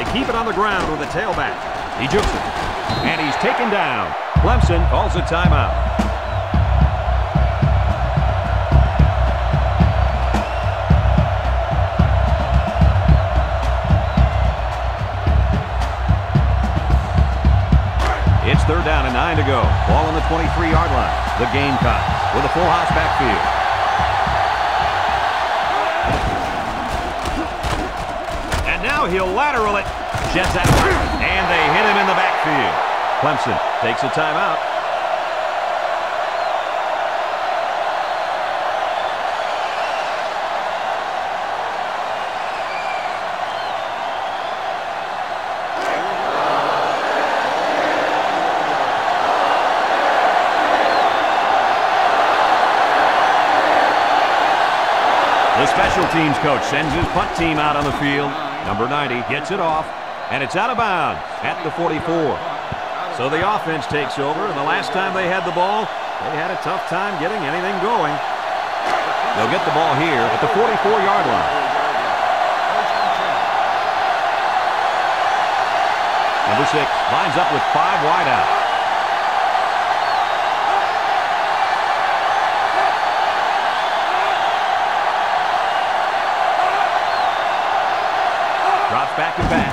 They keep it on the ground with a tailback. He jukes it. And he's taken down. Clemson calls a timeout. It's third down and nine to go. Ball on the twenty-three yard line. The Gamecocks with a full house backfield. And now he'll lateral it. Jets that way. And they hit him in the backfield. Clemson takes a timeout. Teams coach sends his punt team out on the field. Number ninety gets it off, and it's out of bounds at the forty-four. So the offense takes over, and the last time they had the ball, they had a tough time getting anything going. They'll get the ball here at the forty-four yard line. Number six lines up with five wide out. Back and back.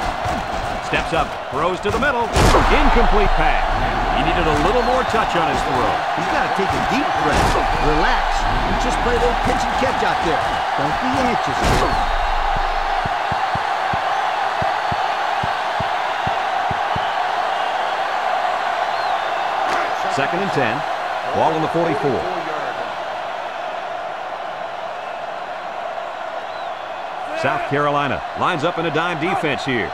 Steps up, throws to the middle. Incomplete pass. He needed a little more touch on his throw. He's got to take a deep breath, relax, and just play a little pitch and catch out there. Don't be anxious. Second and ten. Ball on the forty-four. South Carolina lines up in a dime defense here.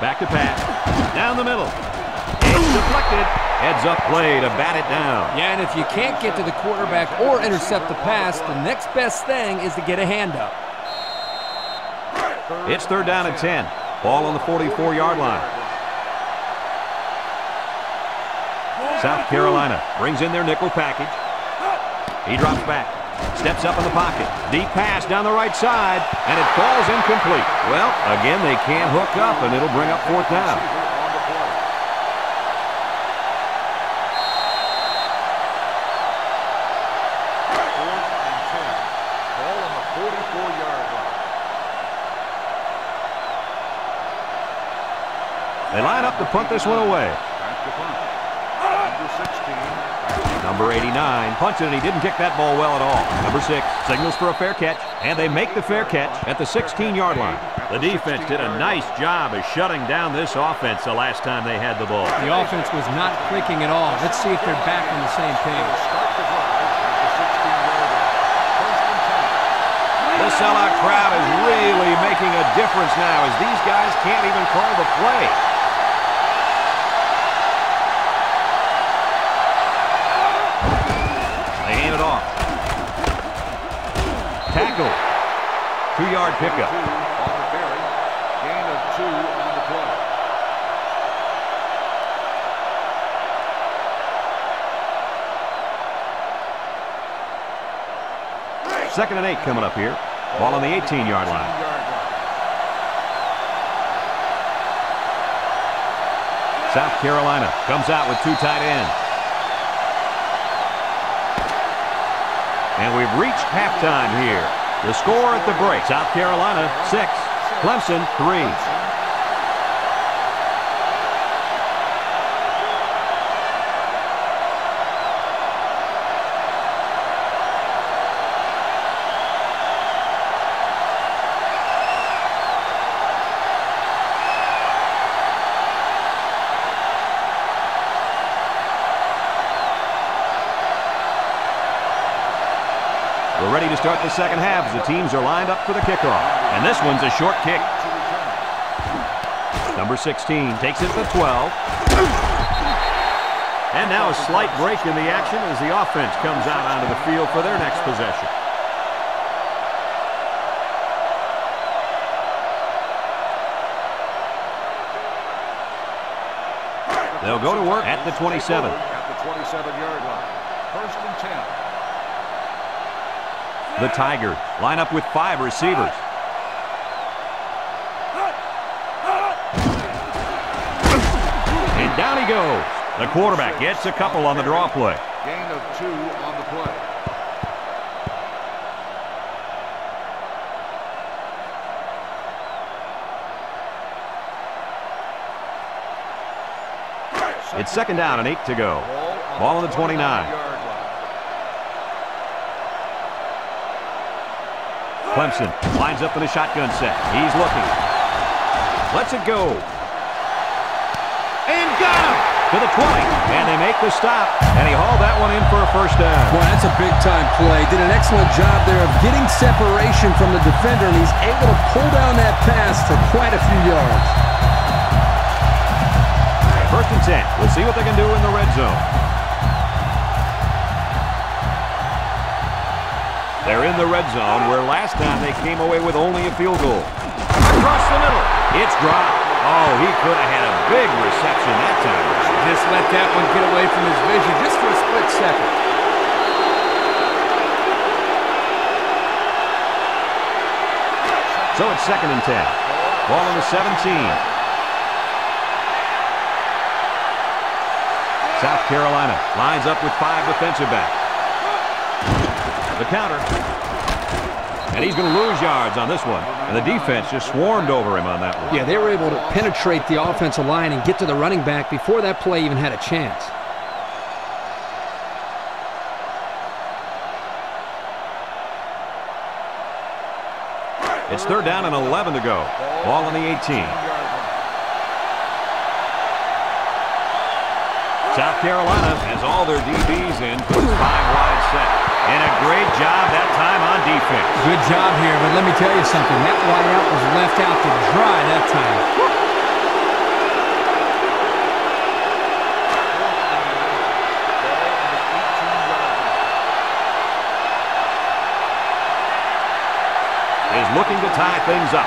Back to pass. Down the middle. It's deflected. Heads up play to bat it down. Yeah, and if you can't get to the quarterback or intercept the pass, the next best thing is to get a hand up. It's third down and ten. Ball on the forty-four yard line. South Carolina brings in their nickel package. He drops back, steps up in the pocket. Deep pass down the right side, and it falls incomplete. Well, again, they can't hook up, and it'll bring up fourth down. They line up to punt this one away. Number eighty-nine punted and he didn't kick that ball well at all. Number six signals for a fair catch, and they make the fair catch at the sixteen yard line. The defense did a nice job of shutting down this offense the last time they had the ball. The offense was not clicking at all. Let's see if they're back on the same page. The sellout crowd is really making a difference now, as these guys can't even call the play. Tackle. Two yard pickup. On the berry. Gain of two on the play. Second and eight coming up here. Ball on the eighteen yard line. South Carolina comes out with two tight ends. And we've reached halftime here. The score at the break, South Carolina six, Clemson three. To start the second half as the teams are lined up for the kickoff. And this one's a short kick. Number sixteen takes it to twelve. And now a slight break in the action as the offense comes out onto the field for their next possession. They'll go to work at the twenty-seven. At the twenty-seven yard line. First and ten. The Tigers line up with five receivers. And down he goes. The quarterback gets a couple on the draw play. Gain of two on the play. It's second down and eight to go. Ball on the twenty-nine. Clemson lines up in a shotgun set. He's looking. Lets it go. And got him to the twenty. And they make the stop. And he hauled that one in for a first down. Boy, that's a big-time play. Did an excellent job there of getting separation from the defender, and he's able to pull down that pass for quite a few yards. First and ten. We'll see what they can do in the red zone. They're in the red zone, where last time they came away with only a field goal. Across the middle. It's dropped. Oh, he could have had a big reception that time. Just let that one get away from his vision just for a split second. So it's second and ten. Ball on the seventeen. South Carolina lines up with five defensive backs. The counter, and he's going to lose yards on this one, and the defense just swarmed over him on that one. Yeah, they were able to penetrate the offensive line and get to the running back before that play even had a chance. It's third down and eleven to go. Ball on the eighteen. South Carolina has all their D Bs in, puts five wide set. And a great job that time on defense. Good job here, but let me tell you something. That wideout was left out to dry that time. Is looking to tie things up.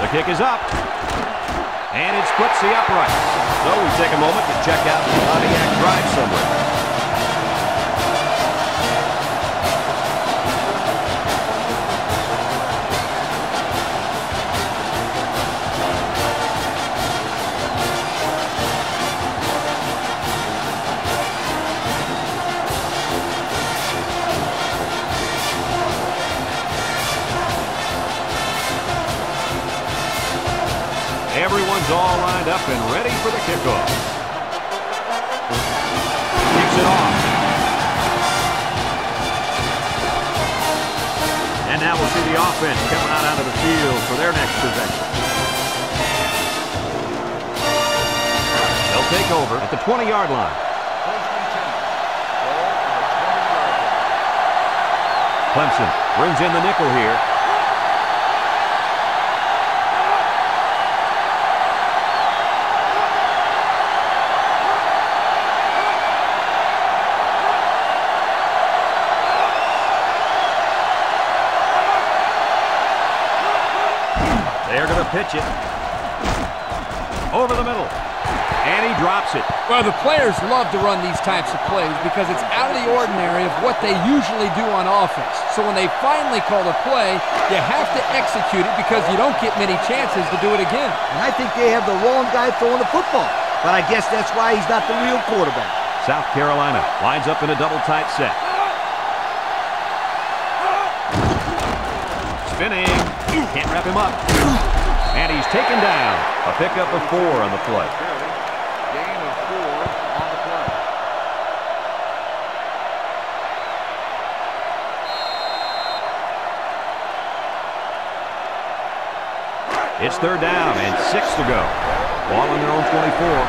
The kick is up. And it splits the upright. So we take a moment to check out the Pontiac drive somewhere. Everyone's all lined up and ready for the kickoff. Kicks it off. And now we'll see the offense coming out onto the field for their next possession. They'll take over at the twenty yard line. Clemson brings in the nickel here. Pitch it over the middle. And he drops it. Well, the players love to run these types of plays because it's out of the ordinary of what they usually do on offense. So when they finally call a play, you have to execute it because you don't get many chances to do it again. And I think they have the wrong guy throwing the football. But I guess that's why he's not the real quarterback. South Carolina lines up in a double tight set. Spinning. Can't wrap him up. And he's taken down. A pickup of four on the play. Gain of four on the play. It's third down and six to go. Ball on their own twenty-four.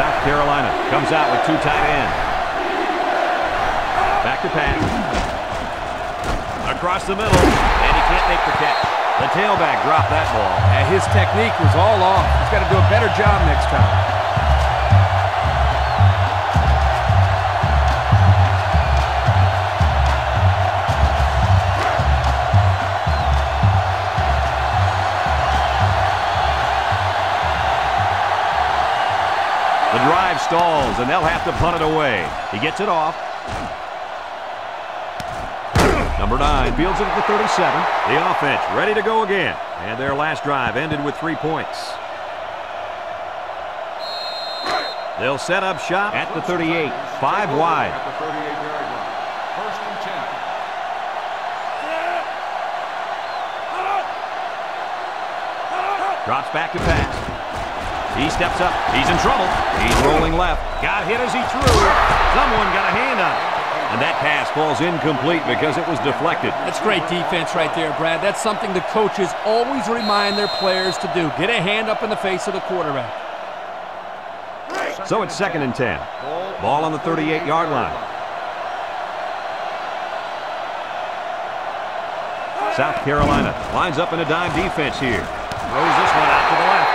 South Carolina comes out with two tight ends. Back to pass. Across the middle, and he can't make the catch. The tailback dropped that ball. And his technique was all off. He's got to do a better job next time. The drive stalls, and they'll have to punt it away. He gets it off. Number nine fields it at the thirty-seven. The offense ready to go again. And their last drive ended with three points. They'll set up shop at the thirty-eight. Five wide. First and ten. Drops back to pass. He steps up. He's in trouble. He's rolling left. Got hit as he threw. Someone got a hand on it. And that pass falls incomplete because it was deflected. That's great defense right there, Brad. That's something the coaches always remind their players to do. Get a hand up in the face of the quarterback. So it's second and ten. Ball on the thirty-eight yard line. South Carolina lines up in a dime defense here. Throws this one out to the left.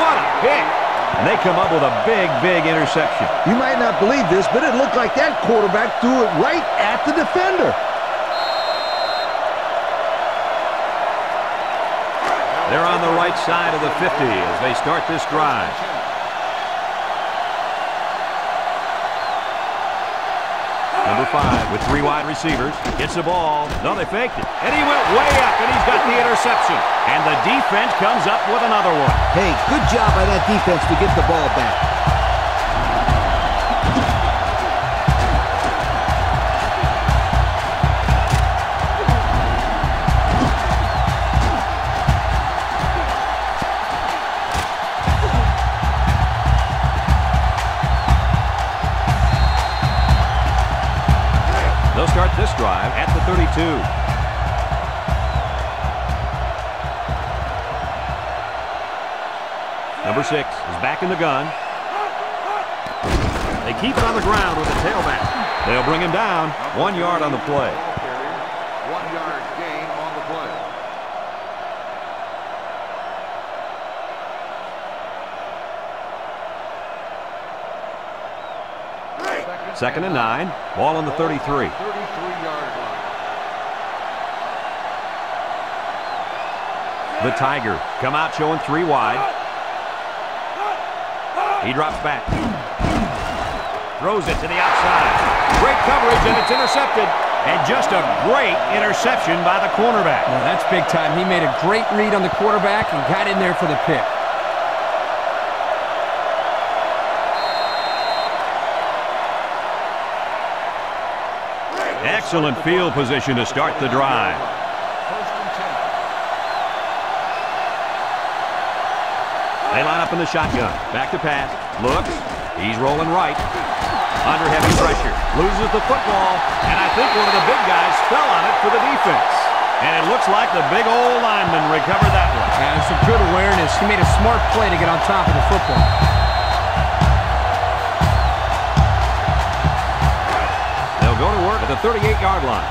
What a pick! And they come up with a big, big interception. You might not believe this, but it looked like that quarterback threw it right at the defender. They're on the right side of the fifty as they start this drive. Number five with three wide receivers. Gets the ball. No, they faked it. And he went way up, and he's got the interception. And the defense comes up with another one. Hey, good job by that defense to get the ball back. They'll start this drive at the thirty-two. Number six is back in the gun. They keep it on the ground with a tailback. They'll bring him down. One yard on the play. One yard gain on the play. Second and nine. Ball on the thirty-three. The Tiger come out showing three wide. He drops back. Throws it to the outside. Great coverage, and it's intercepted. And just a great interception by the cornerback. Well, that's big time. He made a great read on the quarterback and got in there for the pick. Excellent field position to start the drive. They line up in the shotgun. Back to pass. Looks. He's rolling right. Under heavy pressure. Loses the football. And I think one of the big guys fell on it for the defense. And it looks like the big old lineman recovered that one. And yeah, some good awareness. He made a smart play to get on top of the football. They'll go to work at the thirty-eight yard line.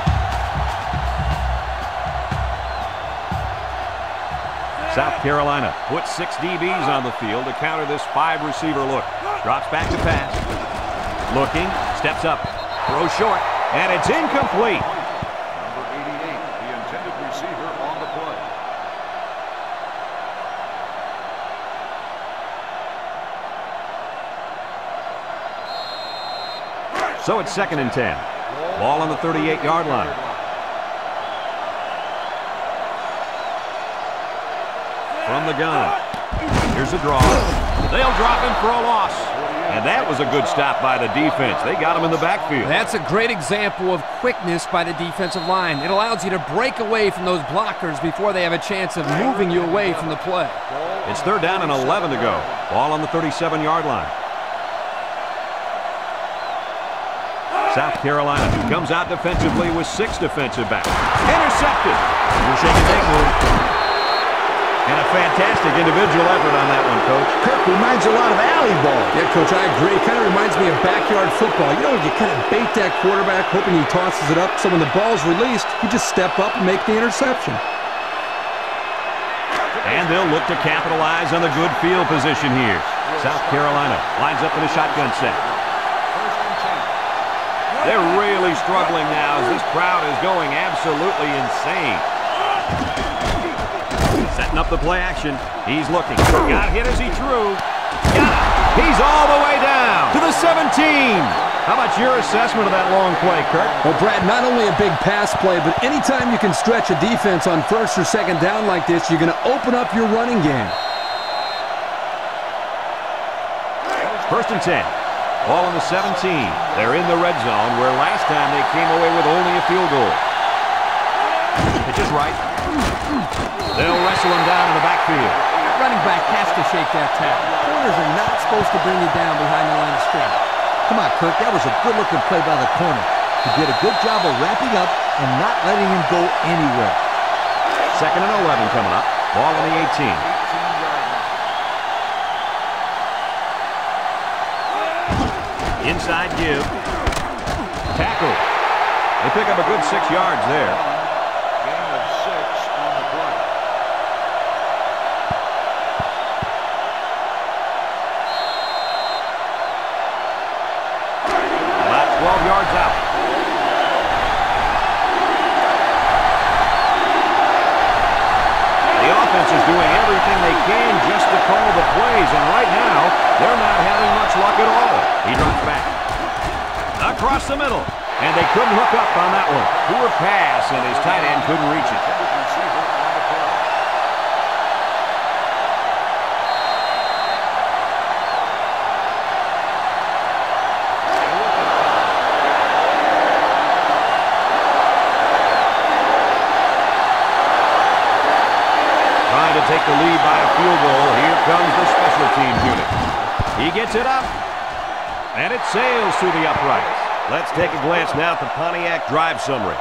South Carolina puts six D Bs on the field to counter this five-receiver look. Drops back to pass. Looking, steps up, throws short, and it's incomplete. Number eighty-eight, the intended receiver on the play. So it's second and ten. Ball on the thirty-eight yard line. From the gun. Here's a draw. They'll drop him for a loss. And that was a good stop by the defense. They got him in the backfield. That's a great example of quickness by the defensive line. It allows you to break away from those blockers before they have a chance of moving you away from the play. It's third down and eleven to go. Ball on the thirty-seven yard line. South Carolina comes out defensively with six defensive backs. Intercepted. We're shaking that move. And a fantastic individual effort on that one, Coach. Kirk reminds you a lot of alley ball. Yeah, Coach, I agree. It kind of reminds me of backyard football. You know, you kind of bait that quarterback, hoping he tosses it up. So when the ball's released, you just step up and make the interception. And they'll look to capitalize on the good field position here. South Carolina lines up in a shotgun set. They're really struggling now as this crowd is going absolutely insane. Setting up the play action. He's looking. Got hit as he threw. Got it. He's all the way down to the seventeen. How about your assessment of that long play, Kirk? Well, Brad, not only a big pass play, but anytime you can stretch a defense on first or second down like this, you're going to open up your running game. First and ten. Ball on the seventeen. They're in the red zone, where last time they came away with only a field goal. Pitch is right. They'll wrestle him down in the backfield. That running back has to shake that tackle. Corners are not supposed to bring you down behind the line of scrimmage. Come on, Kirk. That was a good-looking play by the corner. He did a good job of wrapping up and not letting him go anywhere. Second and eleven coming up. Ball on the eighteen. Inside give. Tackle. They pick up a good six yards there. Gain of six on the play. About twelve yards out. The offense is doing everything they can just to call the plays, and right now they're not having much luck at all. He drops back. Across the middle. And they couldn't hook up on that one. Poor pass, and his tight end couldn't reach it. Trying to take the lead by a field goal. Here comes the special teams unit. He gets it up. And it sails through the uprights. Let's take a glance now at the Pontiac drive summary.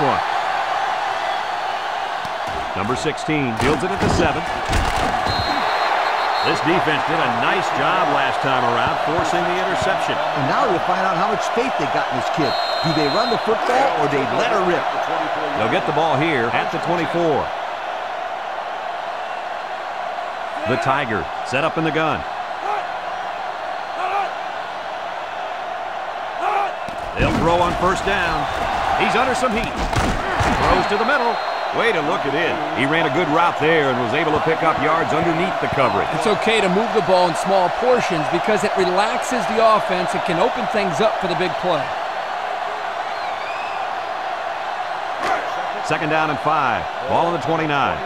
One. Number sixteen fields it at the seven. This defense did a nice job last time around forcing the interception. And now we'll find out how much faith they got in this kid. Do they run the football or they let her rip? They'll get the ball here at the twenty-four. The Tiger set up in the gun. They'll throw on first down. He's under some heat. Throws to the middle. Way to look it in. He ran a good route there and was able to pick up yards underneath the coverage. It's okay to move the ball in small portions because it relaxes the offense and can open things up for the big play. Second down and five. Ball on the twenty-nine.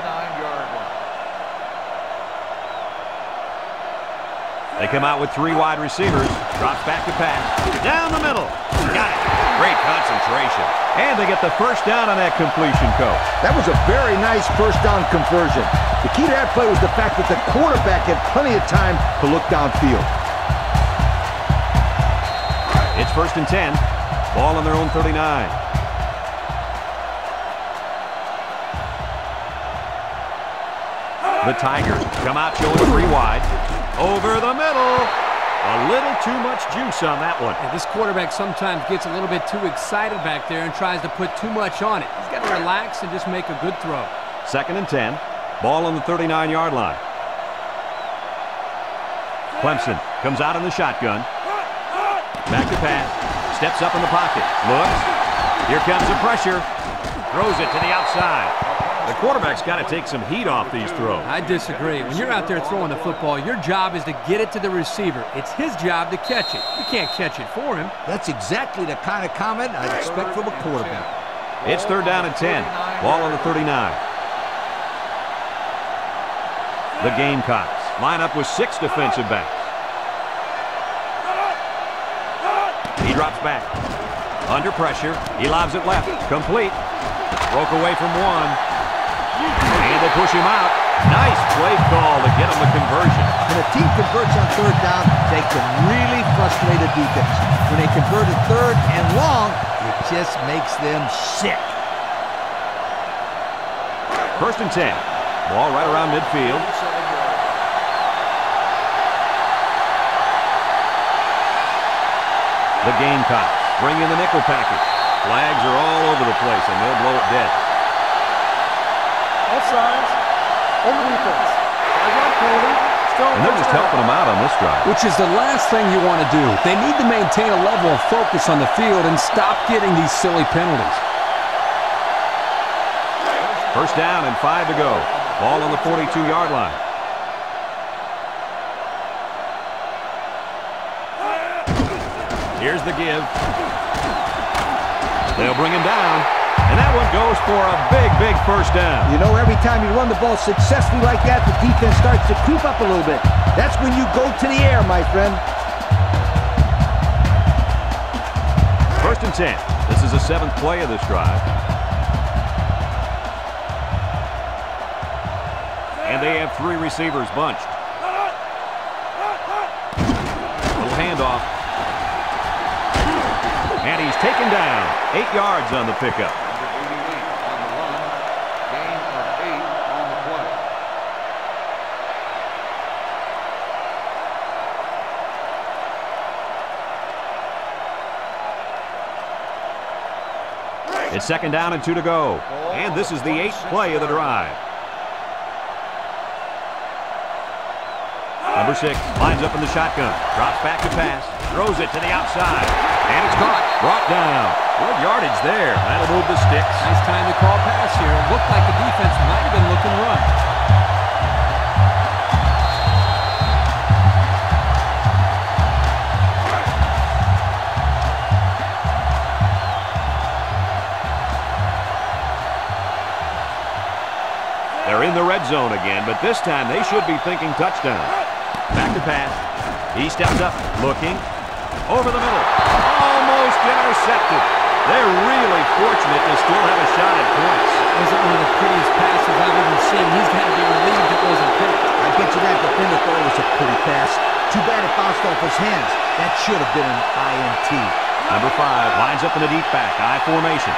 They come out with three wide receivers. Drops back to pass. Down the middle. Got it. Great concentration. And they get the first down on that completion, Coach. That was a very nice first down conversion. The key to that play was the fact that the quarterback had plenty of time to look downfield. It's first and ten. Ball on their own thirty-nine. The Tigers come out showing three wide. Over the middle. A little too much juice on that one. And this quarterback sometimes gets a little bit too excited back there and tries to put too much on it. He's got to relax and just make a good throw. Second and ten. Ball on the thirty-nine yard line. Clemson comes out in the shotgun. Back to pass. Steps up in the pocket. Looks. Here comes the pressure. Throws it to the outside. The quarterback's got to take some heat off these throws. I disagree. When you're out there throwing the football, your job is to get it to the receiver. It's his job to catch it. You can't catch it for him. That's exactly the kind of comment I'd expect from a quarterback. It's third down and ten. Ball on the thirty-nine. The Gamecocks line up with six defensive backs. He drops back. Under pressure, he lobs it left. Complete. Broke away from one. And they push him out. Nice play call to get him the conversion. When a team converts on third down, they can really frustrate a defense. When they convert a third and long, it just makes them sick. First and ten. Ball right around midfield. The Gamecocks bring in the nickel package. Flags are all over the place, and they'll blow it dead. Offsides, over defense. And they're just helping them out on this drive. Which is the last thing you want to do. They need to maintain a level of focus on the field and stop getting these silly penalties. First down and five to go. Ball on the forty-two yard line. Here's the give. They'll bring him down. And that one goes for a big, big first down. You know, every time you run the ball successfully like that, the defense starts to creep up a little bit. That's when you go to the air, my friend. First and ten. This is the seventh play of this drive. And they have three receivers bunched. Little handoff. And he's taken down. Eight yards on the pickup. It's second down and two to go. And this is the eighth play of the drive. Number six lines up in the shotgun. Drops back to pass. Throws it to the outside. And it's caught. Brought down. Good yardage there. That'll move the sticks. Nice time to call pass here. It looked like the defense might have been looking run. They're in the red zone again, but this time they should be thinking touchdown. Back to pass. He steps up, looking. Over the middle. Almost intercepted. They're really fortunate to still have a shot at points. Isn't one of the prettiest passes I've ever seen. He's got to be relieved it wasn't picked. I bet you that defender thought it was a pretty pass. Too bad it bounced off his hands. That should have been an I N T. Number five lines up in the deep back. I formation.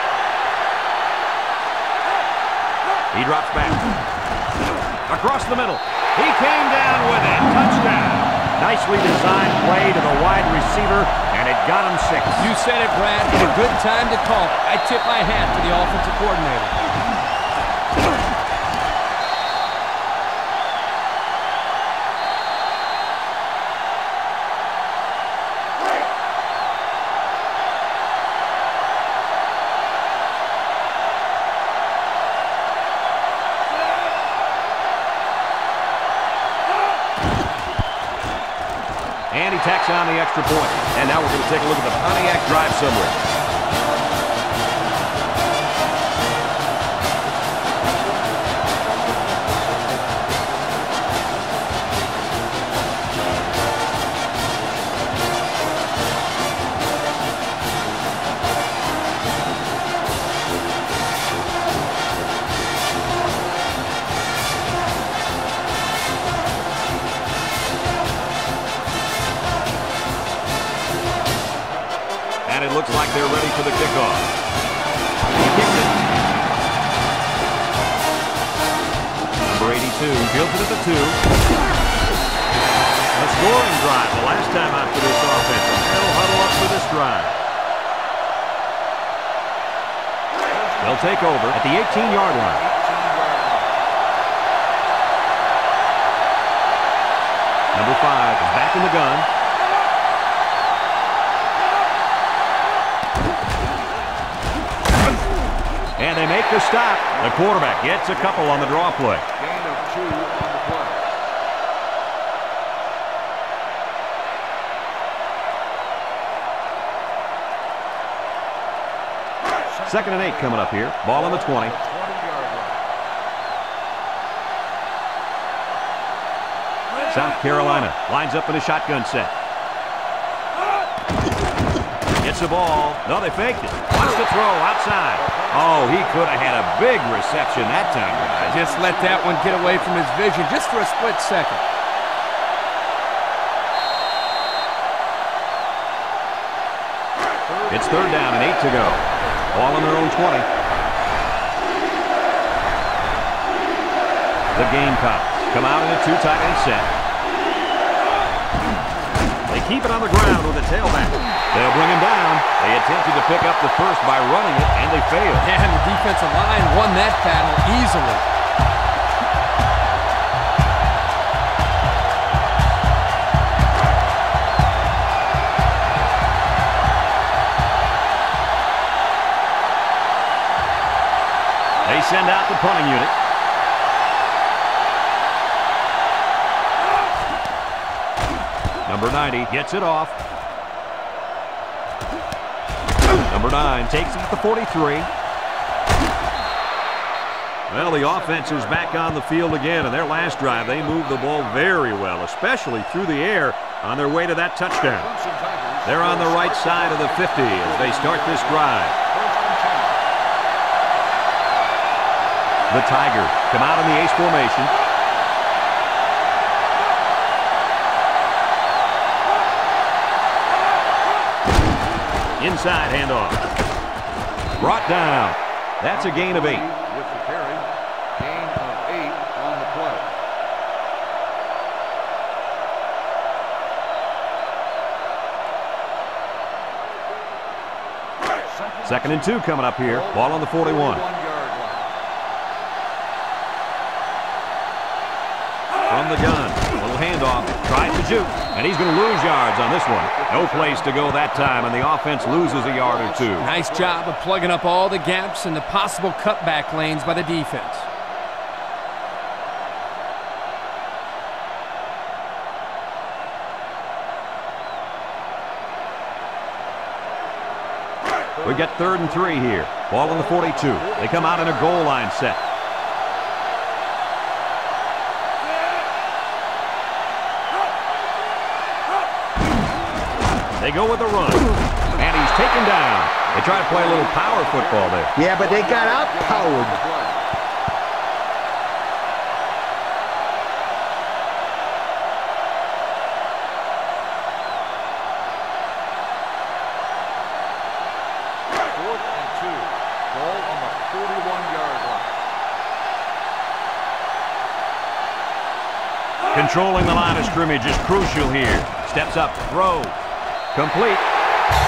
He drops back. Across the middle. He came down with it. Touchdown. Nicely designed play to the wide receiver, and it got him six. You said it, Brad. It's a good time to call it. I tip my hat to the offensive coordinator. Tacks on the extra point. And now we're going to take a look at the Pontiac drive somewhere. Looks like they're ready for the kickoff. He kicks it. Number eighty-two, fields it at the two. The scoring drive the last time out for this offense. They'll huddle up for this drive. They'll take over at the eighteen-yard line. Number five is back in the gun. And they make the stop. The quarterback gets a couple on the draw play. Gain of two on the play. Second and eight coming up here. Ball on the twenty. South Carolina lines up in a shotgun set. Gets the ball. No, they faked it. Wants to throw outside. Oh, he could have had a big reception that time. Just let that one get away from his vision just for a split second. It's third down and eight to go. All on their own twenty. The Gamecocks come out in a two tight end set. They keep it on the ground with a tailback. They'll bring him down. They attempted to pick up the first by running it, and they failed. And the defensive line won that battle easily. They send out the punting unit. Number ninety gets it off. Number nine takes it at the forty-three. Well, the offense is back on the field again, and their last drive, they moved the ball very well, especially through the air on their way to that touchdown. They're on the right side of the fifty as they start this drive. The Tigers come out in the ace formation. Inside handoff. Brought down. That's a gain of eight. With the carry, gain of eight on the play. Second and two coming up here. Ball on the forty-one. From the gun. Little handoff. Tries to juke. And he's going to lose yards on this one. No place to go that time, and the offense loses a yard or two. Nice job of plugging up all the gaps and the possible cutback lanes by the defense. We get third and three here. Ball on the forty-two. They come out in a goal line set. They go with the run, and he's taken down. They try to play a little power football there. Yeah, but they got outpowered. Fourth and two. Ball on the forty-one-yard line. Controlling the line of scrimmage is crucial here. Steps up, throws. Complete.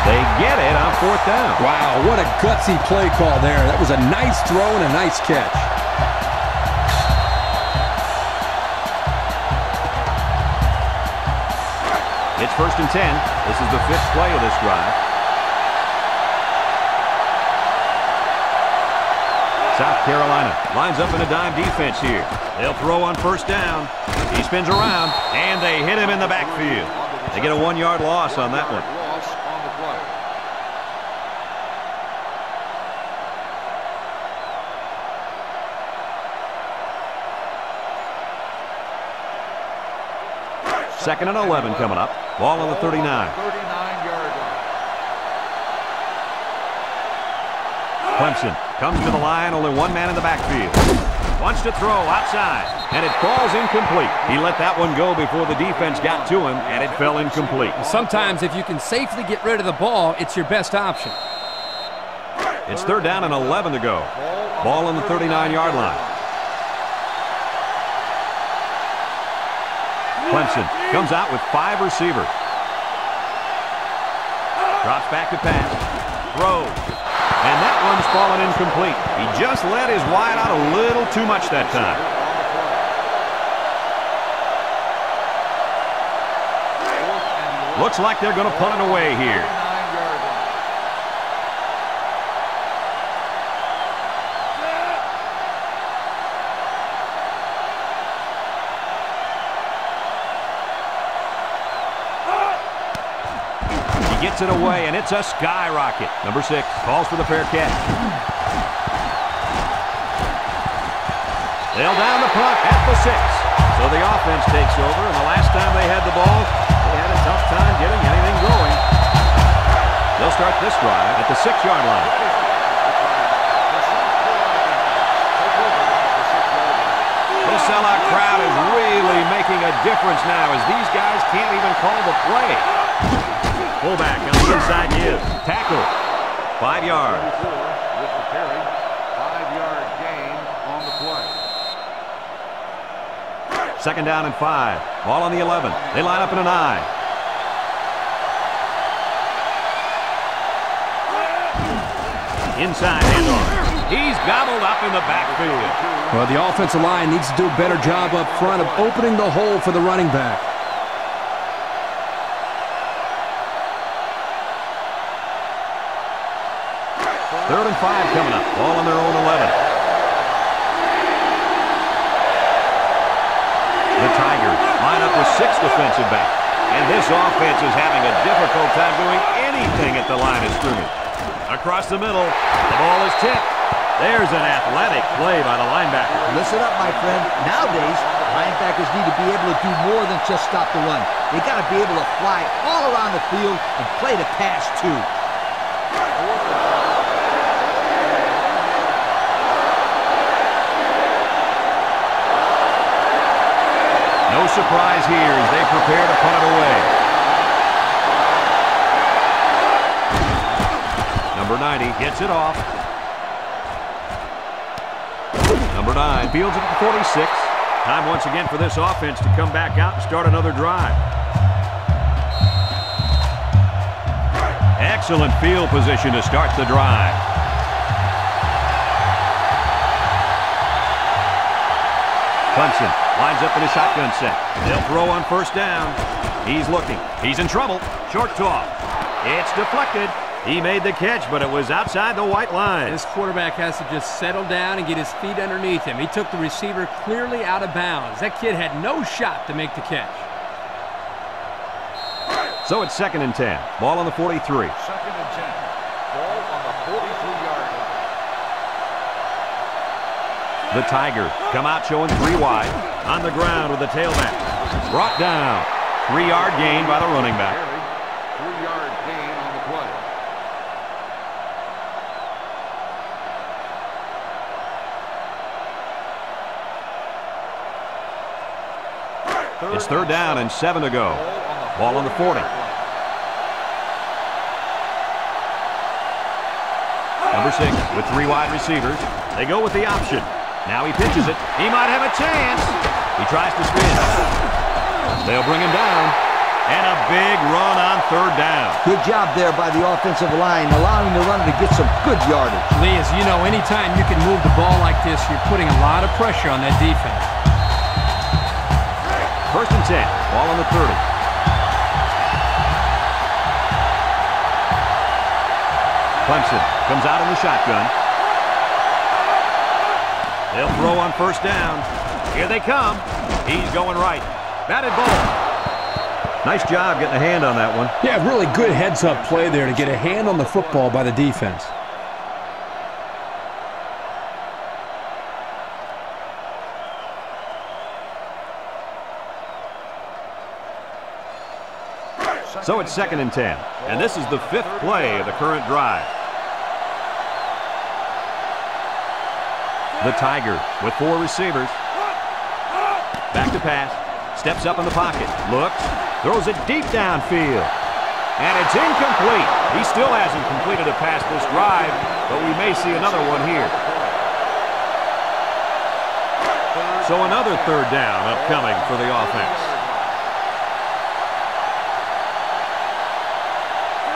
They get it on fourth down. Wow, what a gutsy play call there. That was a nice throw and a nice catch. It's first and ten. This is the fifth play of this drive. South Carolina lines up in a dime defense here. They'll throw on first down. He spins around, and they hit him in the backfield. They get a one-yard loss on that one. Second and eleven coming up. Ball on the thirty-nine. Clemson comes to the line, only one man in the backfield. Wants to throw outside, and it falls incomplete. He let that one go before the defense got to him, and it fell incomplete. Sometimes if you can safely get rid of the ball, it's your best option. It's third down and eleven to go. Ball on the thirty-nine-yard line. Clemson comes out with five receivers. Drops back to pass. Throws. And that one's fallen incomplete. He just let his wide out a little too much that time. Looks like they're going to punt it away here. It away, and it's a skyrocket. Number six calls for the fair catch. They'll down the punt at the six. So the offense takes over, and the last time they had the ball, they had a tough time getting anything going. They'll start this drive at the six-yard line. The sellout crowd is really making a difference now, as these guys can't even call the play. Fullback on the inside gives. Tackle. Five yards. With the carry. Five-yard gain on the play. Second down and five. Ball on the eleven. They line up in an eye. Inside handoff. He's gobbled up in the backfield. Well, the offensive line needs to do a better job up front of opening the hole for the running back. Third and five coming up. All on their own eleven. The Tigers line up with six defensive backs. And this offense is having a difficult time doing anything at the line of scrimmage. Across the middle, the ball is tipped. There's an athletic play by the linebacker. Listen up, my friend. Nowadays, linebackers need to be able to do more than just stop the run. They got to be able to fly all around the field and play the pass, too. No surprise here as they prepare to punt it away. Number ninety gets it off. Number nine fields it at the forty-six. Time once again for this offense to come back out and start another drive. Excellent field position to start the drive. Clemson lines up in a shotgun set. They'll throw on first down. He's looking. He's in trouble. Short toss. It's deflected. He made the catch, but it was outside the white line. This quarterback has to just settle down and get his feet underneath him. He took the receiver clearly out of bounds. That kid had no shot to make the catch. So it's second and ten. Ball on the forty-three. Second and ten. Ball on the forty-three-yard line. The Tigers come out showing three wide. On the ground with the tailback. Brought down. Three-yard gain by the running back. Three-yard gain on the play. It's third down and seven to go. Ball on the forty. Number six with three wide receivers. They go with the option. Now he pitches it. He might have a chance. He tries to spin. They'll bring him down. And a big run on third down. Good job there by the offensive line, allowing the runner to get some good yardage. Lee, as you know, anytime you can move the ball like this, you're putting a lot of pressure on that defense. First and ten. Ball on the thirty. Clemson comes out in the shotgun. They'll throw on first down. Here they come. He's going right. Batted ball. Nice job getting a hand on that one. Yeah, really good heads-up play there to get a hand on the football by the defense. So it's second and ten, and this is the fifth play of the current drive. The Tigers with four receivers. Back to pass. Steps up in the pocket. Looks. Throws it deep downfield. And it's incomplete. He still hasn't completed a pass this drive, but we may see another one here. So another third down upcoming for the offense.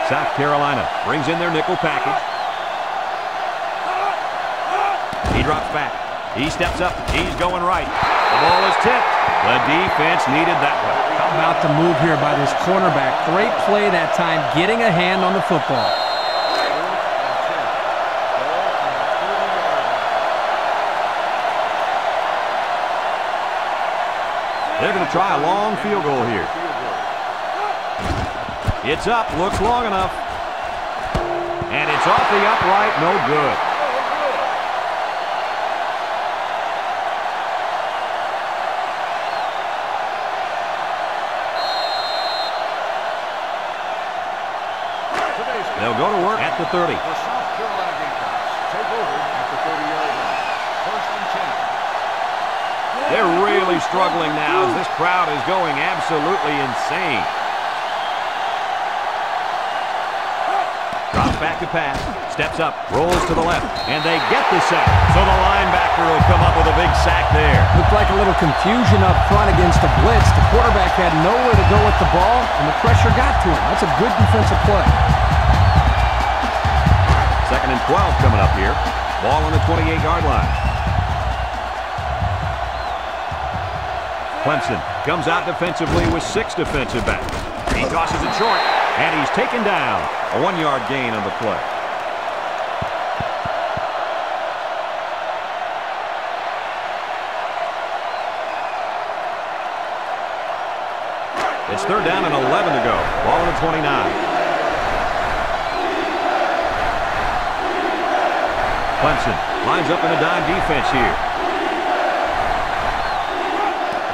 South Carolina brings in their nickel package. He drops back. He steps up. He's going right. The ball is tipped. The defense needed that one. How about the move here by this cornerback? Great play that time, getting a hand on the football. They're going to try a long field goal here. It's up, looks long enough. And it's off the upright, no good. They'll go to work at the thirty. The South Carolina Gamecocks take over at the thirty-yard line. First and ten. They're really struggling now as this crowd is going absolutely insane. Drops back to pass, steps up, rolls to the left, and they get the sack. So the linebacker will come up with a big sack there. Looked like a little confusion up front against the blitz. The quarterback had nowhere to go with the ball, and the pressure got to him. That's a good defensive play. Second and twelve coming up here. Ball on the twenty-eight yard line. Clemson comes out defensively with six defensive backs. He tosses it short, and he's taken down. A one-yard gain on the play. It's third down and eleven to go. Ball on the twenty-nine. Clemson lines up in a dime defense here.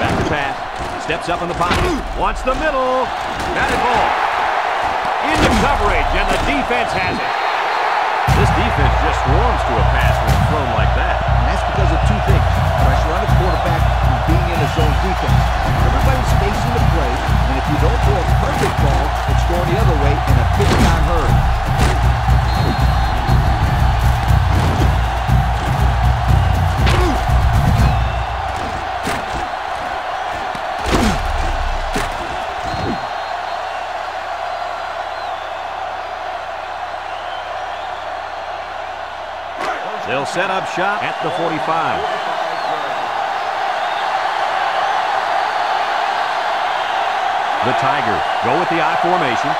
Back to pass. Steps up in the pocket. Wants the middle. Batted ball. Into coverage, and the defense has it. This defense just swarms to a pass when it's thrown like that. And that's because of two things. Pressure on the quarterback and being in a zone defense. Everybody stays in the play, and if you don't throw a perfect ball, it's going the other way in a big-time hurry. They'll set up shot at the forty-five. The Tiger go with the I formation.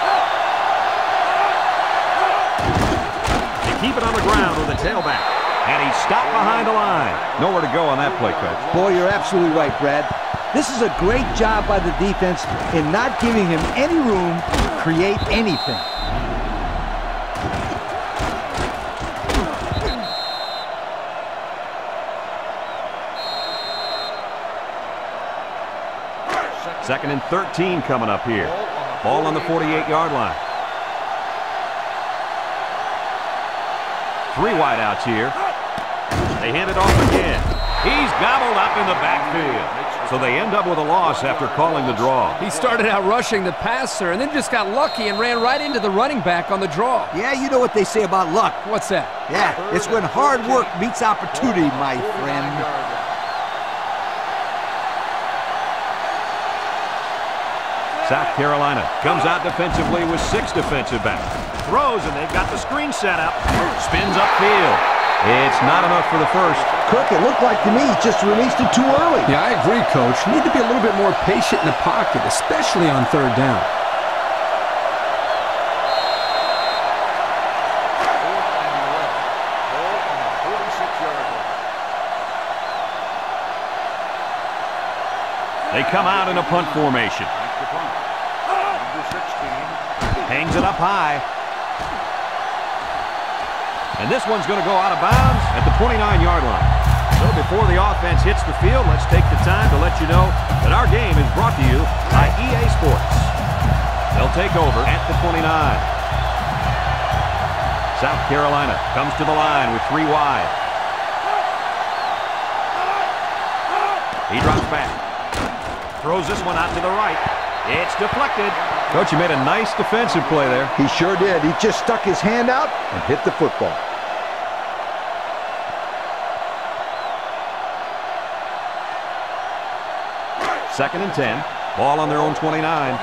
They keep it on the ground with a tailback. And he's stopped behind the line. Nowhere to go on that play, Coach. Boy, you're absolutely right, Brad. This is a great job by the defense in not giving him any room to create anything. Second and thirteen coming up here. Ball on the forty-eight yard line. Three wideouts here. They hand it off again. He's gobbled up in the backfield. So they end up with a loss after calling the draw. He started out rushing the passer and then just got lucky and ran right into the running back on the draw. Yeah, you know what they say about luck. What's that? Yeah, it's when hard work meets opportunity, my friend. South Carolina comes out defensively with six defensive backs. Throws, and they've got the screen set up. Spins upfield. It's not enough for the first. Kirk, it looked like to me he just released it too early. Yeah, I agree, Coach. You need to be a little bit more patient in the pocket, especially on third down. They come out in a punt formation. Hangs it up high. And this one's going to go out of bounds at the twenty-nine yard line. So before the offense hits the field, let's take the time to let you know that our game is brought to you by E A Sports. They'll take over at the twenty-nine. South Carolina comes to the line with three wide. He drops back. Throws this one out to the right. It's deflected. Coach, you made a nice defensive play there. He sure did. He just stuck his hand out and hit the football. Second and ten. Ball on their own twenty-nine.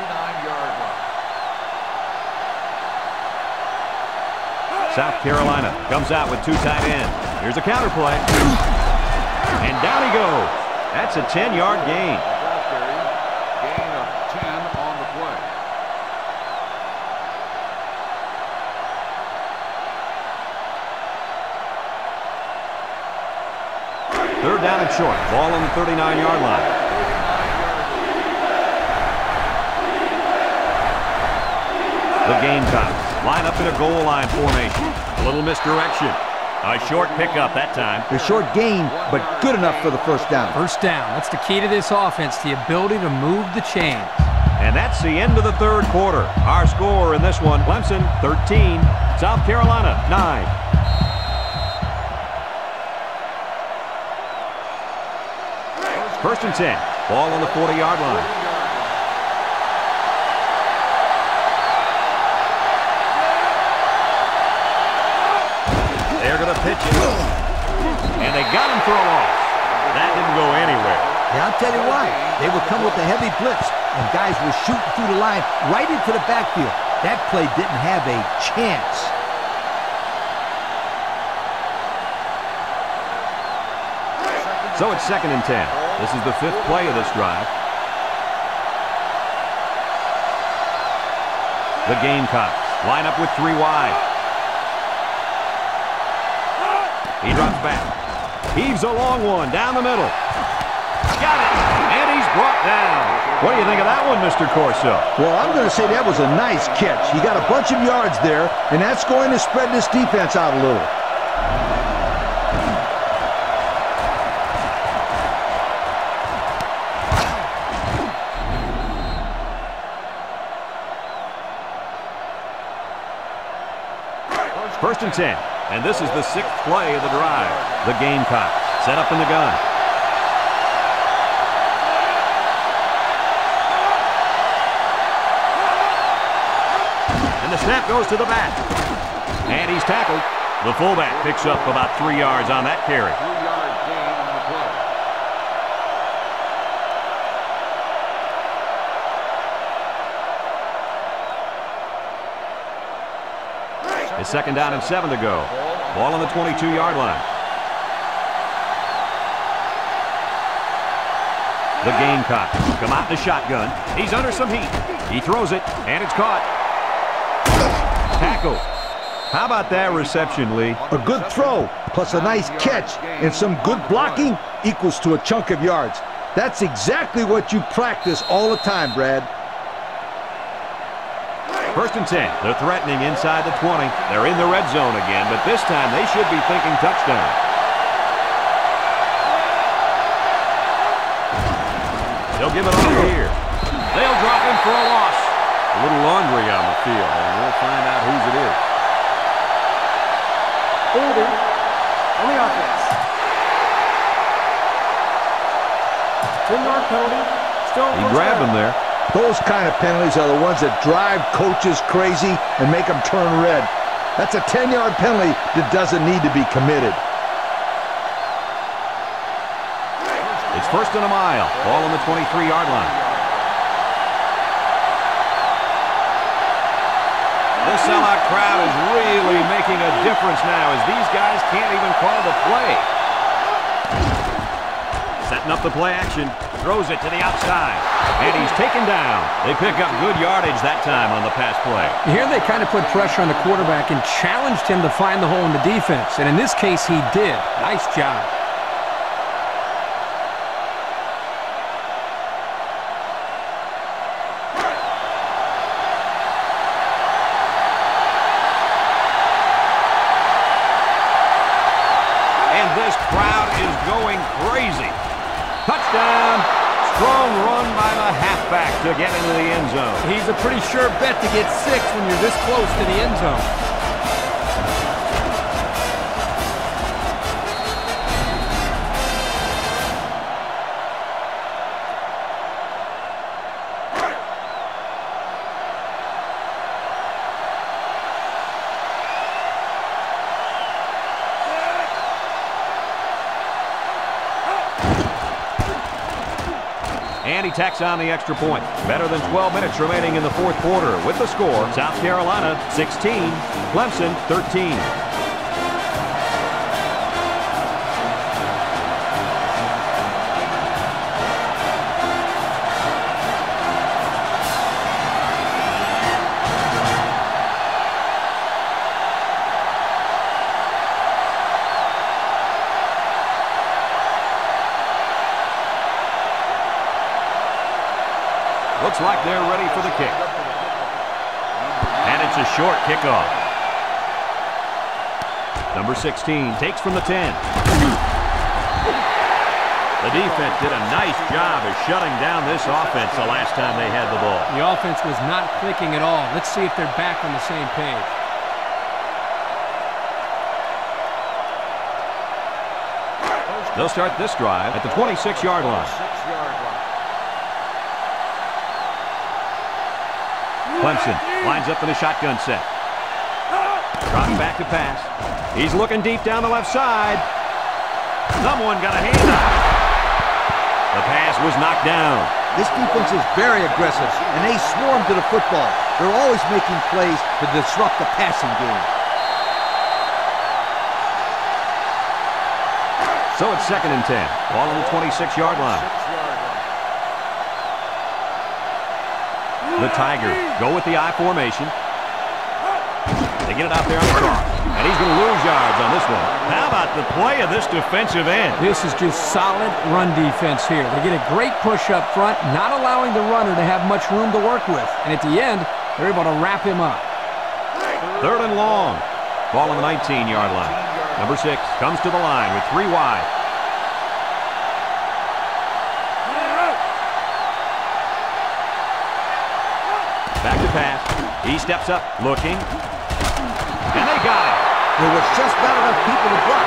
South Carolina comes out with two tight ends. Here's a counter play. And down he goes. That's a ten-yard gain. Gain of ten on the play. Third down and short. Ball on the thirty-nine-yard line. The Gamecocks line up in a goal line formation. A little misdirection. A short pickup that time. A short gain, but good enough for the first down. First down. That's the key to this offense, the ability to move the chains. And that's the end of the third quarter. Our score in this one, Clemson thirteen, South Carolina nine. First and ten. Ball on the forty-yard line. And they got him for a loss. That didn't go anywhere. Yeah, I'll tell you why. They would come with a heavy blitz, and guys were shooting through the line right into the backfield. That play didn't have a chance. So it's second and ten. This is the fifth play of this drive. The Gamecocks line up with three wide. He drops back. Heaves a long one down the middle. Got it. And he's brought down. What do you think of that one, Mister Corso? Well, I'm going to say that was a nice catch. He got a bunch of yards there, and that's going to spread this defense out a little. First and ten. And this is the sixth play of the drive. The Gamecocks set up in the gun. And the snap goes to the back. And he's tackled. The fullback picks up about three yards on that carry. It's second down and seven to go. Ball on the twenty-two-yard line. The Gamecocks come out in the shotgun. He's under some heat. He throws it, and it's caught. Tackle. How about that reception, Lee? A good throw, plus a nice catch, and some good blocking equals to a chunk of yards. That's exactly what you practice all the time, Brad. First and ten. They're threatening inside the twenty. They're in the red zone again, but this time they should be thinking touchdown. They'll give it over here. They'll drop him for a loss. A little laundry on the field, and we'll find out whose it is. Older on the offense. Tim Marconi. He grabbed him there. Those kind of penalties are the ones that drive coaches crazy and make them turn red. That's a ten-yard penalty that doesn't need to be committed. It's first and a mile. Ball on the twenty-three-yard line. This sellout crowd is really making a difference now as these guys can't even call the play. Setting up the play action. Throws it to the outside, and he's taken down. They pick up good yardage that time on the pass play. Here they kind of put pressure on the quarterback and challenged him to find the hole in the defense, and in this case, he did. Nice job. And this crowd is going crazy. Touchdown! Strong run by the halfback to get into the end zone. He's a pretty sure bet to get six when you're this close to the end zone. and he tacks on the extra point. Better than twelve minutes remaining in the fourth quarter with the score, South Carolina sixteen, Clemson thirteen. Looks like they're ready for the kick. And it's a short kickoff. Number sixteen takes from the ten. The defense did a nice job of shutting down this offense the last time they had the ball. The offense was not clicking at all. Let's see if they're back on the same page. They'll start this drive at the twenty-six yard line. Clemson lines up for the shotgun set. Drops back to pass. He's looking deep down the left side. Someone got a hand on it. The pass was knocked down. This defense is very aggressive, and they swarm to the football. They're always making plays to disrupt the passing game. So it's second and ten. Ball on the twenty-six yard line. The Tigers go with the I formation. They get it out there on the cross, and he's going to lose yards on this one. How about the play of this defensive end? This is just solid run defense here. They get a great push up front, not allowing the runner to have much room to work with. And at the end, they're able to wrap him up. Third and long. Ball on the nineteen yard line. Number six comes to the line with three wide. Back to pass. He steps up, looking. And they got it. There was just not enough people to block.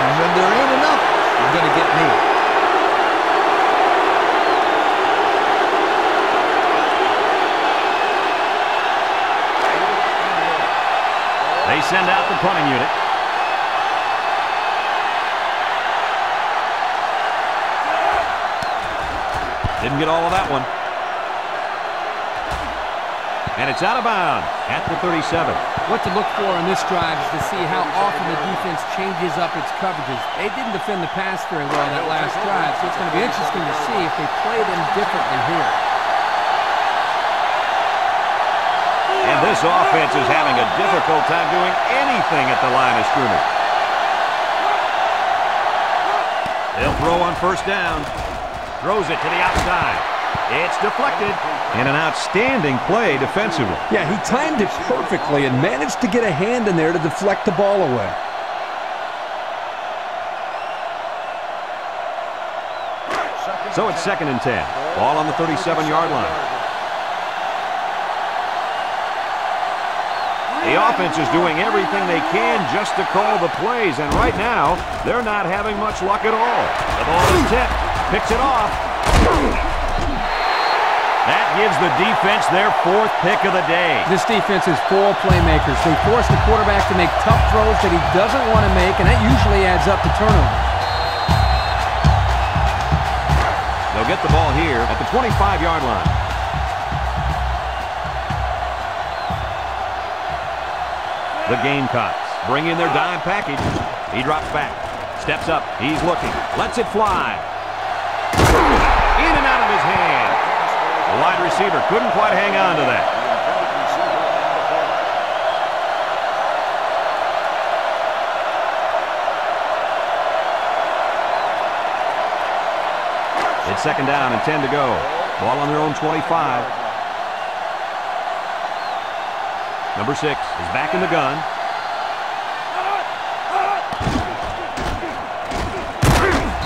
And when there ain't enough, you're going to get me. They send out the punting unit. Didn't get all of that one. And it's out of bounds at the thirty-seven. What to look for on this drive is to see how often the defense changes up its coverages. They didn't defend the pass very well in that last drive, so it's going to be interesting to see if they play them differently here. And this offense is having a difficult time doing anything at the line of scrimmage. They'll throw on first down. Throws it to the outside. It's deflected. And an outstanding play defensively. Yeah, he timed it perfectly and managed to get a hand in there to deflect the ball away. So it's second and ten. Ball on the thirty-seven yard line. The offense is doing everything they can just to call the plays, and right now, they're not having much luck at all. The ball is tipped. Picks it off. That gives the defense their fourth pick of the day. This defense is full of playmakers. They force the quarterback to make tough throws that he doesn't want to make, and that usually adds up to turnovers. They'll get the ball here at the twenty-five yard line. The Gamecocks bring in their dime package. He drops back, steps up, he's looking, lets it fly. In and out of his hand. The wide receiver couldn't quite hang on to that. It's second down and ten to go. Ball on their own twenty-five. Number six is back in the gun.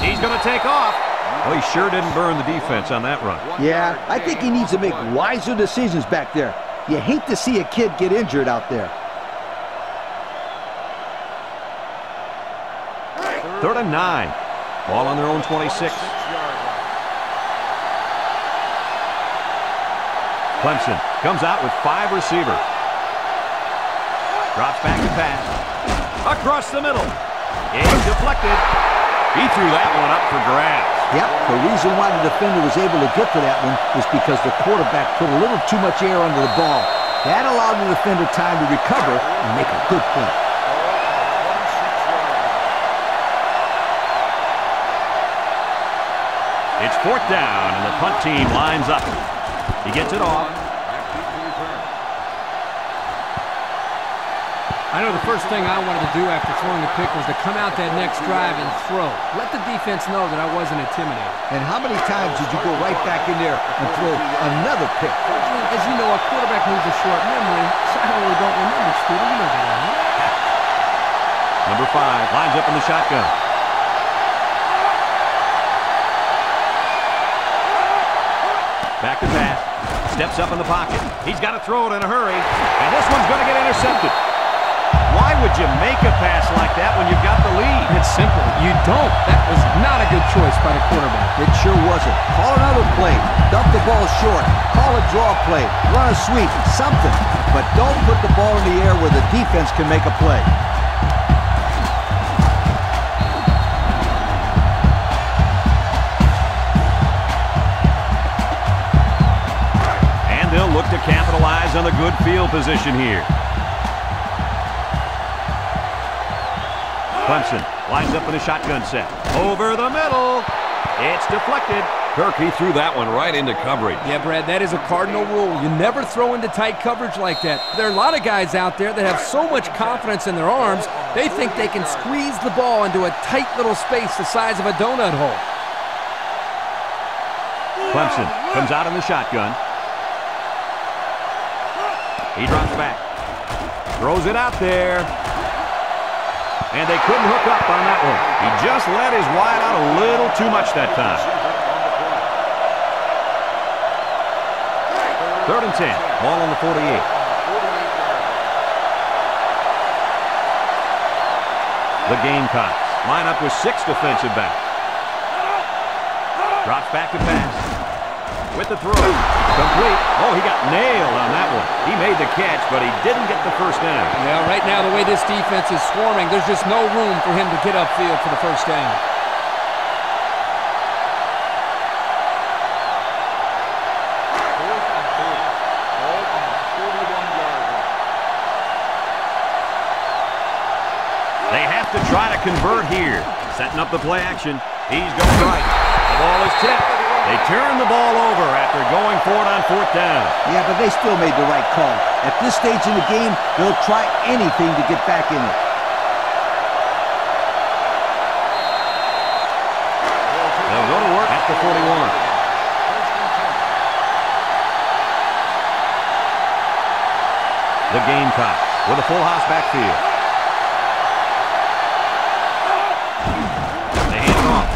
He's going to take off. Well, he sure didn't burn the defense on that run. Yeah, I think he needs to make wiser decisions back there. You hate to see a kid get injured out there. Third and nine. Ball on their own twenty-six. Clemson comes out with five receivers. Drops back to pass. Across the middle. It's deflected. He threw that one up for grabs. Yep, the reason why the defender was able to get to that one was because the quarterback put a little too much air under the ball. That allowed the defender time to recover and make a good play. It's fourth down, and the punt team lines up. He gets it off. I know the first thing I wanted to do after throwing the pick was to come out that next drive and throw. Let the defense know that I wasn't intimidated. And how many times did you go right back in there and throw another pick? As you know, a quarterback needs a short memory, so I really don't remember, Steve. You know that. Number five lines up in the shotgun. Back to pass. Steps up in the pocket. He's got to throw it in a hurry. And this one's going to get intercepted. Why would you make a pass like that when you've got the lead? It's simple. You don't. That was not a good choice by the quarterback. It sure wasn't. Call another play. Dump the ball short. Call a draw play. Run a sweep. Something. But don't put the ball in the air where the defense can make a play. Look to capitalize on the good field position here. Clemson lines up in a shotgun set. Over the middle. It's deflected. Kirk, he threw that one right into coverage. Yeah, Brad, that is a cardinal rule. You never throw into tight coverage like that. There are a lot of guys out there that have so much confidence in their arms, they think they can squeeze the ball into a tight little space the size of a donut hole. Clemson comes out in the shotgun. He drops back, throws it out there, and they couldn't hook up on that one. He just let his wide out a little too much that time. Third and ten, ball on the forty-eight. The Gamecocks line up with six defensive backs. Drops back to pass. With the throw, complete. Oh, he got nailed on that one. He made the catch, but he didn't get the first down. Yeah, right now, the way this defense is swarming, there's just no room for him to get upfield for the first down. They have to try to convert here. Setting up the play action. He's going right. The ball is tipped. They turn the ball over after going for it on fourth down. Yeah, but they still made the right call. At this stage in the game, they'll try anything to get back in it. They'll go to work at the forty-one. The Gamecocks with a full house backfield. They hand it off.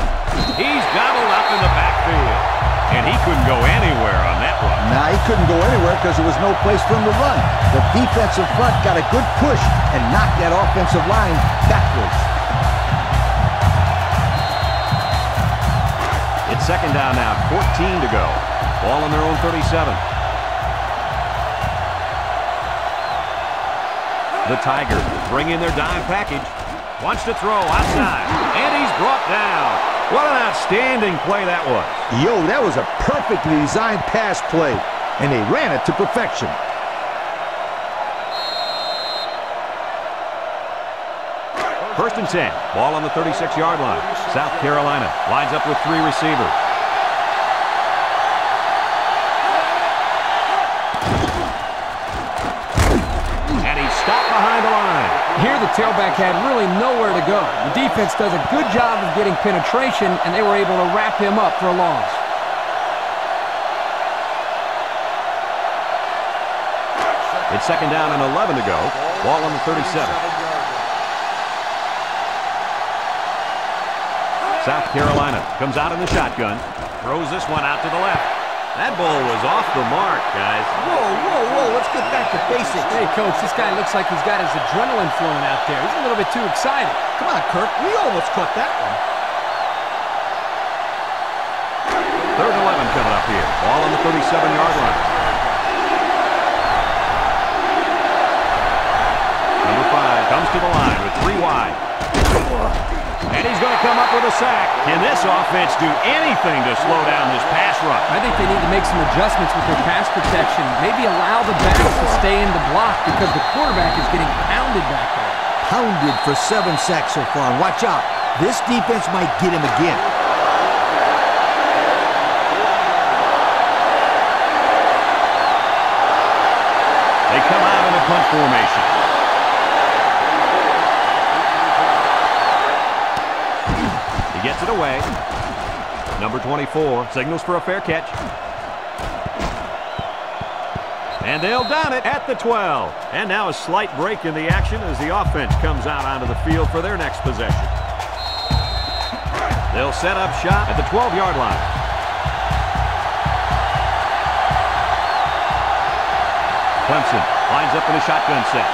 He's gobbled up in the backfield. And he couldn't go anywhere on that one. Nah, he couldn't go anywhere because there was no place for him to run. The defensive front got a good push and knocked that offensive line backwards. It's second down now, fourteen to go. Ball on their own thirty-seven. The Tigers bring in their dime package. Wants to throw outside, and he's brought down. What an outstanding play that was. Yo, that was a perfectly designed pass play, and they ran it to perfection. First and ten, ball on the thirty-six yard line. South Carolina lines up with three receivers. And he's stopped behind the line. Here the tailback had really nowhere to go. The defense does a good job of getting penetration, and they were able to wrap him up for a loss. It's second down and eleven to go. Ball on the thirty-seven. South Carolina comes out in the shotgun. Throws this one out to the left. That ball was off the mark, guys. Whoa, whoa, whoa, let's get back to basics. Hey, Coach, this guy looks like he's got his adrenaline flowing out there. He's a little bit too excited. Come on, Kirk, we almost caught that one. Third and eleven coming up here. Ball on the thirty-seven yard line. Number five comes to the line with three wide. And And he's going to come up with a sack. Can this offense do anything to slow down this pass rush? I think they need to make some adjustments with their pass protection. Maybe allow the backs to stay in the block because the quarterback is getting pounded back there. Pounded for seven sacks so far. Watch out. This defense might get him again. They come out in a punt formation. He gets it away. Number twenty-four signals for a fair catch. And they'll down it at the twelve. And now a slight break in the action as the offense comes out onto the field for their next possession. They'll set up shot at the twelve-yard line. Clemson lines up in a shotgun set.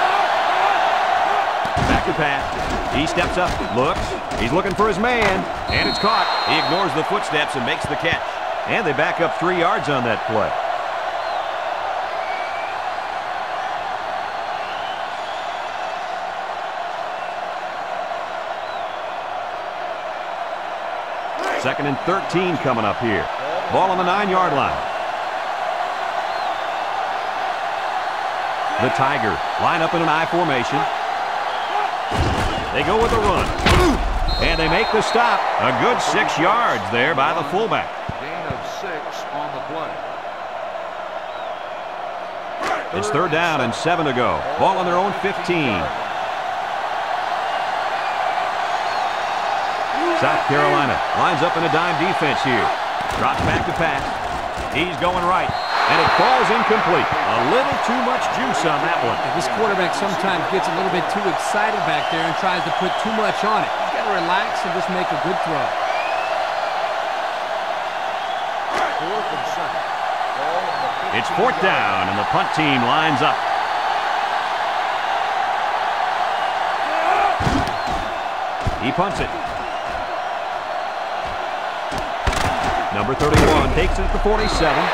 Back to pass. He steps up, looks. He's looking for his man, and it's caught. He ignores the footsteps and makes the catch. And they back up three yards on that play. Second and thirteen coming up here. Ball on the nine-yard line. The Tiger line up in an I formation. They go with a run. And they make the stop. A good six yards there by the fullback. Gain of six on the play. It's third down and seven to go. Ball on their own fifteen. South Carolina lines up in a dime defense here. Drops back to pass. He's going right. And it falls incomplete. A little too much juice on that one. This quarterback sometimes gets a little bit too excited back there and tries to put too much on it. He's got to relax and just make a good throw. It's fourth down, and the punt team lines up. He punts it. Number thirty-one takes it at the forty-seven.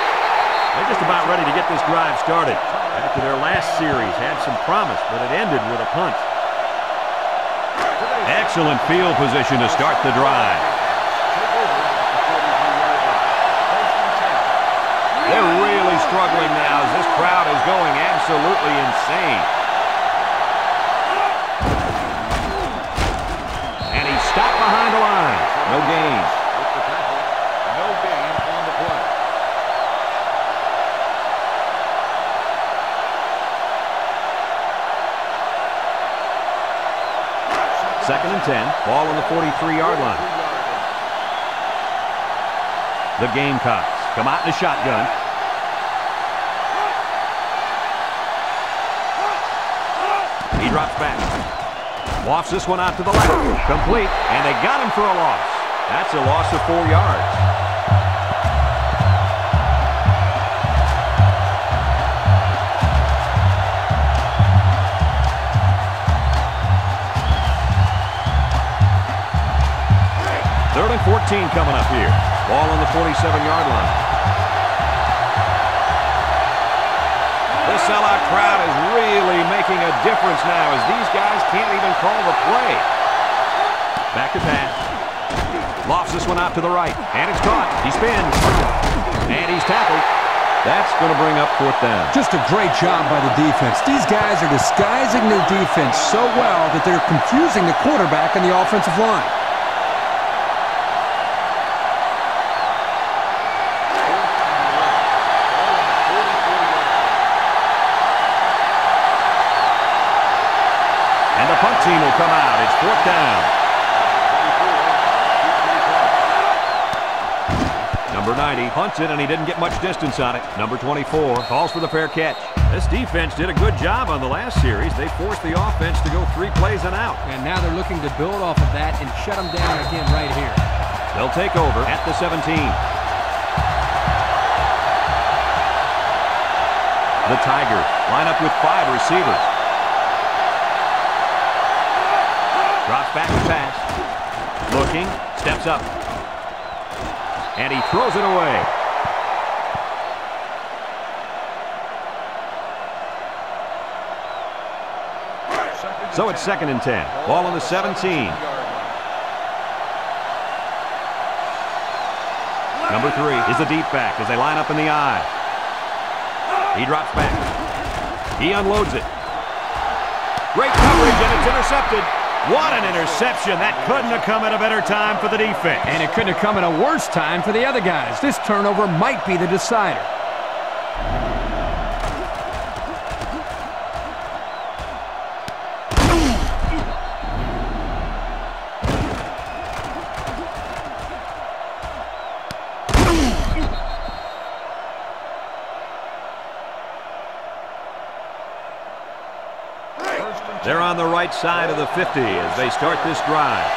They're just about ready to get this drive started. After their last series had some promise, but it ended with a punt. Excellent field position to start the drive. They're really struggling now as this crowd is going absolutely insane. And he's stopped behind the line. No gains. Second and ten, ball on the forty-three-yard line. The Gamecocks come out in a shotgun. He drops back. Wafts this one out to the left. Complete, and they got him for a loss. That's a loss of four yards. fourteen coming up here. Ball on the forty-seven-yard line. This sellout crowd is really making a difference now as these guys can't even call the play. Back to pass. Lofts this one out to the right. And it's caught. He spins. And he's tackled. That's going to bring up fourth down. Just a great job by the defense. These guys are disguising their defense so well that they're confusing the quarterback and the offensive line. Come out. It's fourth down. Number ninety punts it, and he didn't get much distance on it. Number twenty-four calls for the fair catch. This defense did a good job on the last series. They forced the offense to go three plays and out. And now they're looking to build off of that and shut them down again right here. They'll take over at the seventeen. The Tiger line up with five receivers. Drops back to pass. Looking. Steps up. And he throws it away. So it's second and ten. Ball on the seventeen. Number three is the deep back as they line up in the eye. He drops back. He unloads it. Great coverage, and it's intercepted. What an interception. That couldn't have come at a better time for the defense. And it couldn't have come at a worse time for the other guys. This turnover might be the decider. They're on the right side of the fifty as they start this drive.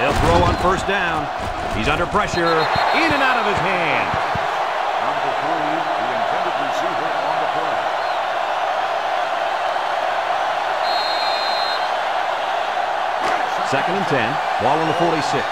He'll throw on first down. He's under pressure, in and out of his hand. Number three, the intended receiver on the play. Second and ten, ball on the forty-six.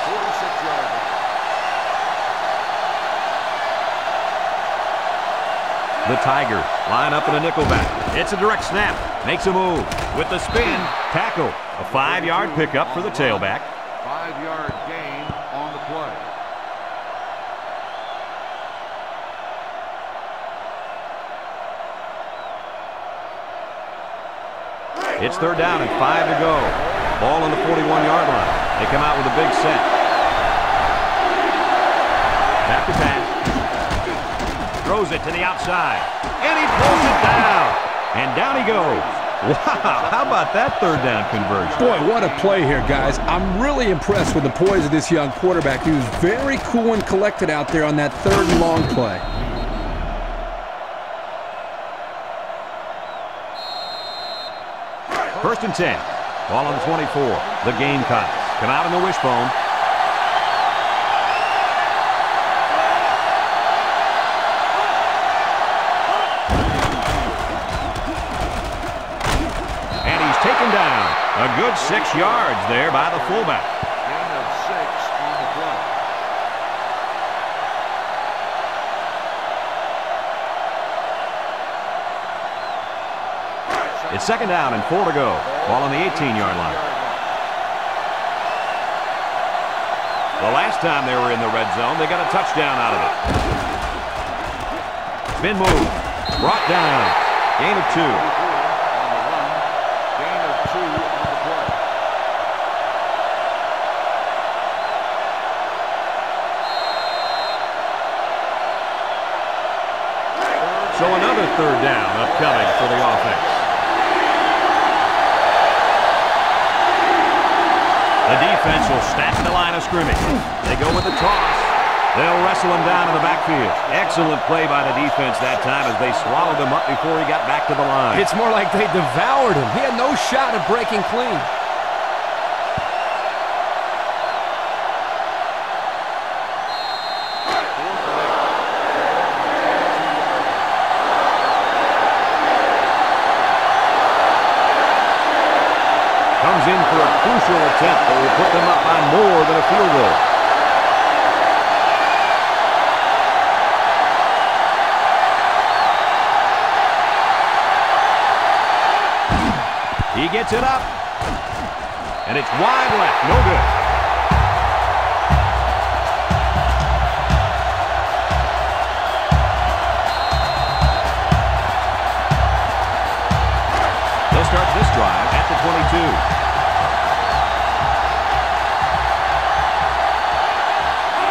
The Tigers line up in a nickelback. It's a direct snap. Makes a move. With the spin, tackle. A five-yard pickup for the tailback. Five-yard gain on the play. It's third down and five to go. Ball on the forty-one-yard line. They come out with a big set. Back to back. Throws it to the outside, and he pulls it down, and down he goes. Wow, how about that third down conversion? Boy, what a play here, guys. I'm really impressed with the poise of this young quarterback. He was very cool and collected out there on that third and long play. First and ten, ball on the twenty-four. The Gamecocks come out in the wishbone. A good six yards there by the fullback. Gain of six on the play. It's second down and four to go. Ball on the eighteen-yard line. The last time they were in the red zone, they got a touchdown out of it. Spin move. Brought down. Gain of two. So another third down upcoming for the offense. The defense will stack the line of scrimmage. They go with the toss. They'll wrestle him down in the backfield. Excellent play by the defense that time as they swallowed him up before he got back to the line. It's more like they devoured him. He had no shot of breaking clean. Attempt that will put them up by more than a field goal. He gets it up, and it's wide left, no good. They'll start this drive at the twenty-two.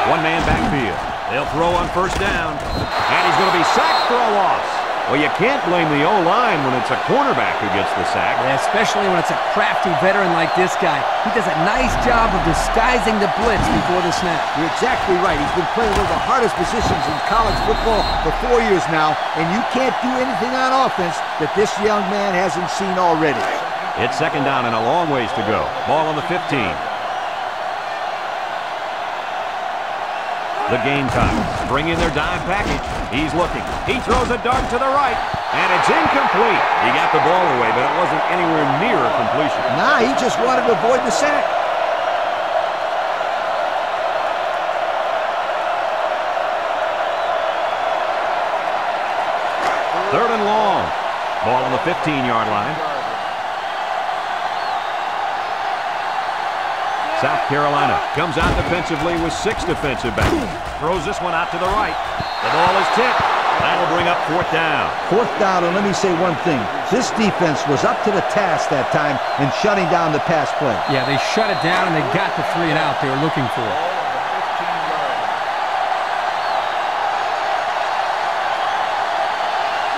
One-man backfield. They'll throw on first down. And he's going to be sacked for a loss. Well, you can't blame the O-line when it's a cornerback who gets the sack. Yeah, especially when it's a crafty veteran like this guy. He does a nice job of disguising the blitz before the snap. You're exactly right. He's been playing one of the hardest positions in college football for four years now, and you can't do anything on offense that this young man hasn't seen already. It's second down and a long ways to go. Ball on the fifteen. The Gamecocks bring in their dime package. He's looking. He throws a dart to the right, and it's incomplete. He got the ball away, but it wasn't anywhere near a completion. Nah, he just wanted to avoid the sack. Third and long. Ball on the fifteen-yard line. South Carolina comes out defensively with six defensive backs. Throws this one out to the right. The ball is tipped. That'll bring up fourth down. Fourth down, and let me say one thing. This defense was up to the task that time in shutting down the pass play. Yeah, they shut it down, and they got the three and out they were looking for.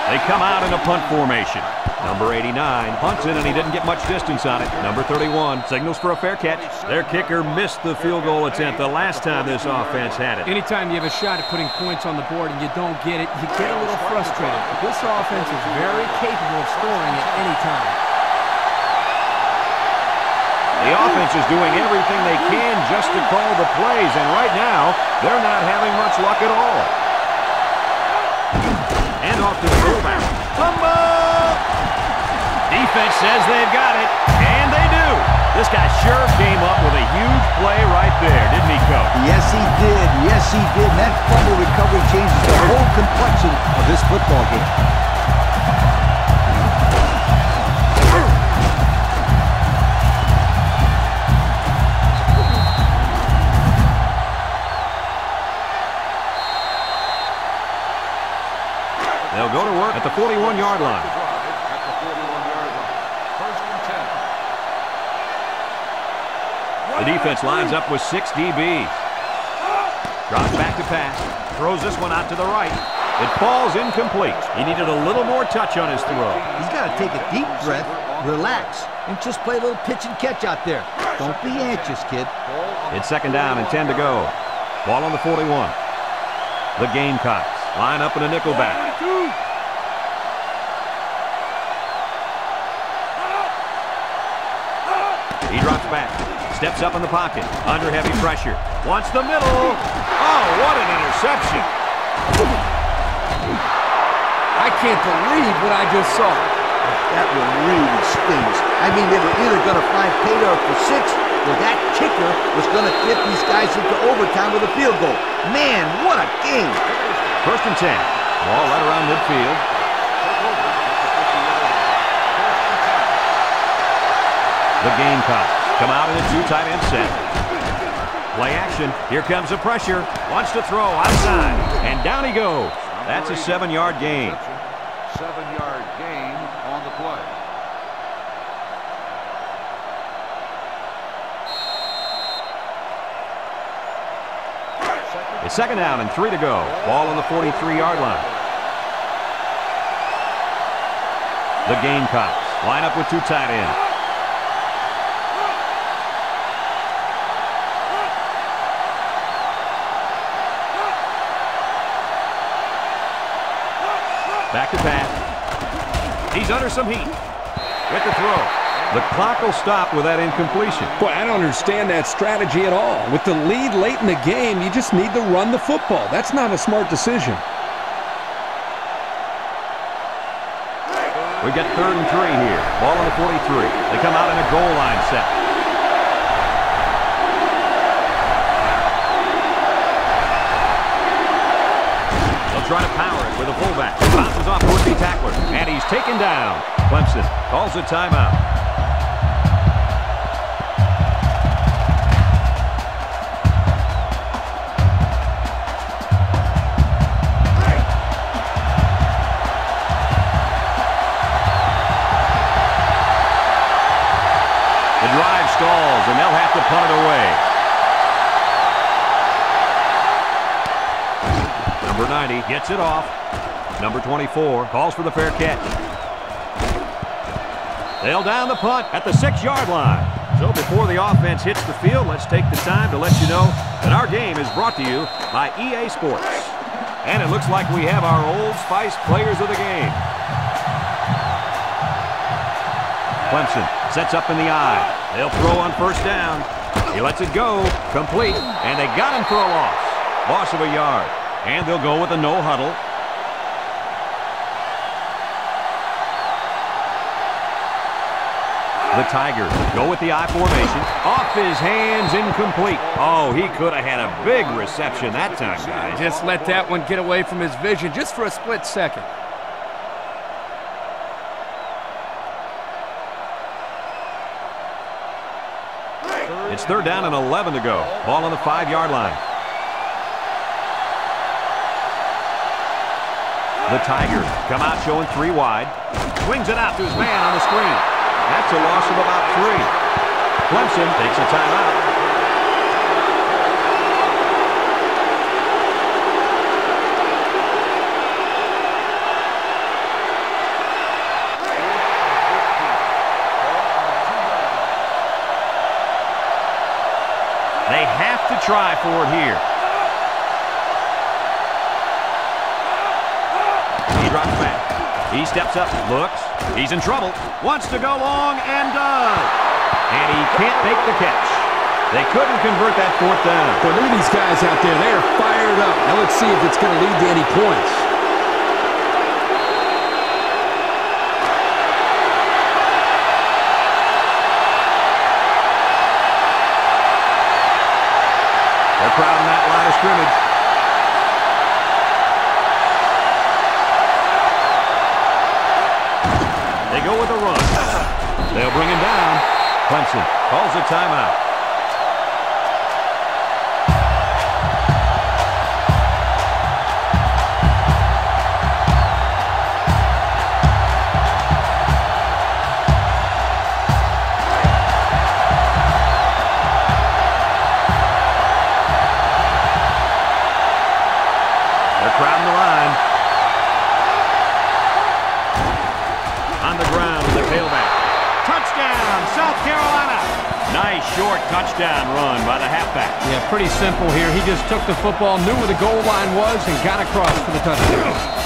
They come out in a punt formation. Number eighty-nine punts it, and he didn't get much distance on it. Number thirty-one signals for a fair catch. Their kicker missed the field goal attempt the last time this offense had it. Anytime you have a shot at putting points on the board and you don't get it, you get a little frustrated. But this offense is very capable of scoring at any time. The offense is doing everything they can just to call the plays, and right now, they're not having much luck at all. And off to the fullback. Defense says they've got it, and they do. This guy sure came up with a huge play right there, didn't he, Coach? Yes, he did. Yes, he did. And that fumble recovery changes the whole complexion of this football game. Go to work at the forty-one-yard line. The defense lines up with six D Bs. Drops back to pass. Throws this one out to the right. It falls incomplete. He needed a little more touch on his throw. He's got to take a deep breath, relax, and just play a little pitch and catch out there. Don't be anxious, kid. It's second down and ten to go. Ball on the forty-one. The Gamecocks line up in a nickel back. He drops back, steps up in the pocket, under heavy pressure, wants the middle. Oh, what an interception! I can't believe what I just saw. That one really stings. I mean, they were either going to find Pater for six, or that kicker was going to get these guys into overtime with a field goal. Man, what a game! First and ten. Ball right around midfield. The Gamecocks come out in a two tight end set. Play action. Here comes the pressure. Wants to throw outside. And down he goes. That's a seven-yard gain. Seven-yard gain on the play. It's second down and three to go. Ball on the forty-three-yard line. The Gamecocks line up with two tight ends. Back to pass. He's under some heat with the throw. The clock will stop with that incompletion. Boy, I don't understand that strategy at all. With the lead late in the game, you just need to run the football. That's not a smart decision. We got third and three here. Ball on the forty-three. They come out in a goal line set. They'll try to power it with a fullback. Bounces off rookie tackler, and he's taken down. Clemson calls a timeout. Punt it away. Number ninety gets it off. Number twenty-four calls for the fair catch. They'll down the punt at the six-yard line. So before the offense hits the field, let's take the time to let you know that our game is brought to you by E A Sports. And it looks like we have our Old Spice players of the game. Clemson sets up in the eye. They'll throw on first down. He lets it go, complete, and they got him for a loss. Loss of a yard, and they'll go with a no huddle. The Tigers go with the I formation. Off his hands, incomplete. Oh, he could have had a big reception that time, guys. Just let that one get away from his vision just for a split second. It's third down and eleven to go. Ball on the five-yard line. The Tigers come out showing three wide. Swings it out to his man on the screen. That's a loss of about three. Clemson takes a timeout. They have to try for it here. He drops back. He steps up, looks. He's in trouble. Wants to go long and does. And he can't make the catch. They couldn't convert that fourth down. Boy, look at these guys out there. They are fired up. Now let's see if it's going to lead to any points. Crowd in that line of scrimmage. They go with a run. They'll bring him down. Clemson calls a timeout. Short touchdown run by the halfback. Yeah, pretty simple here. He just took the football, knew where the goal line was, and got across for the touchdown.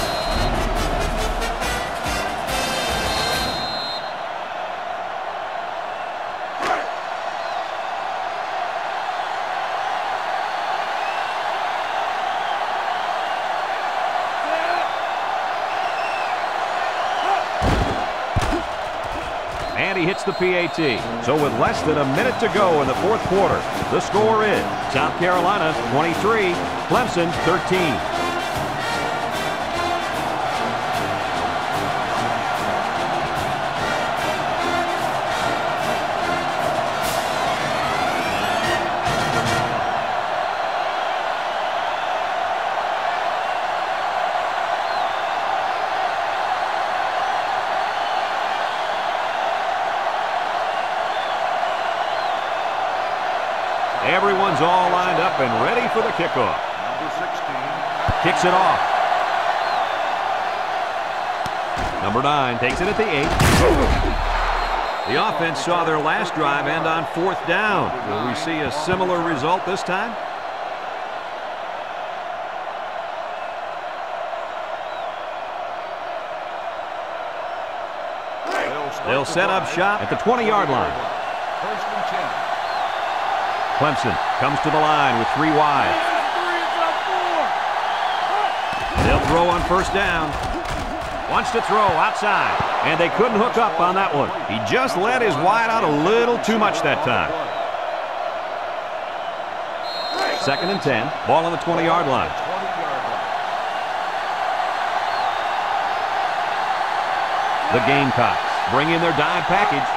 The P A T. So with less than a minute to go in the fourth quarter, the score is South Carolina twenty-three, Clemson thirteen. Everyone's all lined up and ready for the kickoff. Number sixteen. Kicks it off. Number nine takes it at the eight. The offense saw their last drive end on fourth down. Will we see a similar result this time? They'll set up shop at the twenty-yard line. Clemson comes to the line with three wide. They'll throw on first down. Wants to throw outside. And they couldn't hook up on that one. He just let his wide out a little too much that time. Second and ten. Ball on the twenty-yard line. The Gamecocks bring in their dime package.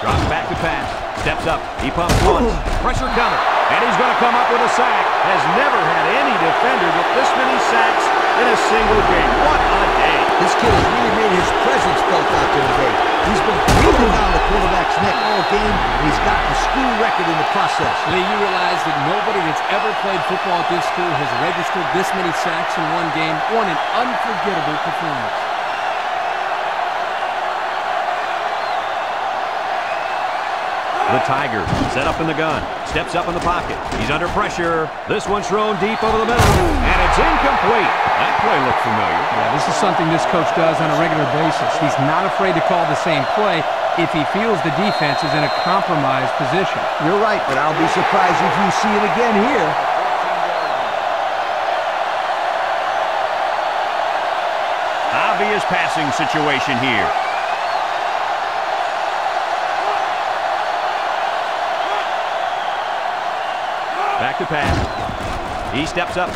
Drops back to pass. Steps up. He pumps once. Pressure coming. And he's going to come up with a sack. Has never had any defender with this many sacks in a single game. What a day. This kid has really made his presence felt out there today. He's been beating down the quarterback's neck all game, and he's got the school record in the process. Lee, you realize that nobody that's ever played football at this school has registered this many sacks in one game. What an unforgettable performance. The Tiger set up in the gun, steps up in the pocket. He's under pressure. This one's thrown deep over the middle, and it's incomplete. That play looked familiar. Yeah, this is something this coach does on a regular basis. He's not afraid to call the same play if he feels the defense is in a compromised position. You're right, but I'll be surprised if you see it again here. Obvious passing situation here. Back to pass. He steps up.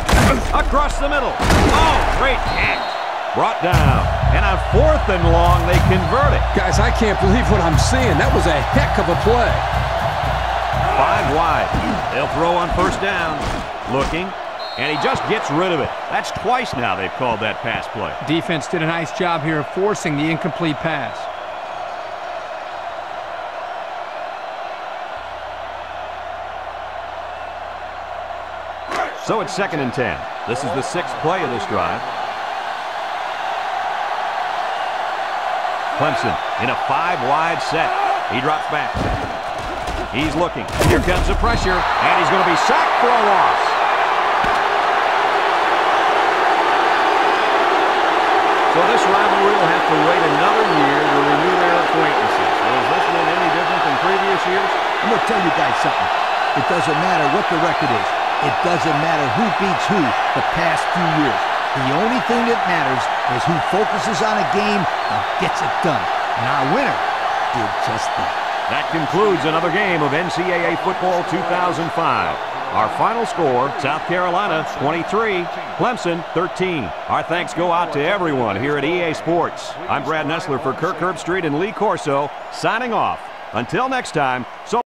Across the middle. Oh, great catch. Brought down. And on fourth and long, they convert it. Guys, I can't believe what I'm seeing. That was a heck of a play. Five wide. They'll throw on first down. Looking. And he just gets rid of it. That's twice now they've called that pass play. Defense did a nice job here of forcing the incomplete pass. So it's second and ten. This is the sixth play of this drive. Clemson in a five-wide set. He drops back. He's looking. Here comes the pressure, and he's going to be sacked for a loss. So this rivalry will have to wait another year to renew their acquaintances. So is this one any different than previous years? I'm going to tell you guys something. It doesn't matter what the record is. It doesn't matter who beats who the past few years. The only thing that matters is who focuses on a game and gets it done. And our winner did just that. That concludes another game of N C double A Football two thousand five. Our final score, South Carolina twenty-three, Clemson thirteen. Our thanks go out to everyone here at E A Sports. I'm Brad Nessler for Kirk Herbstreit and Lee Corso, signing off. Until next time, so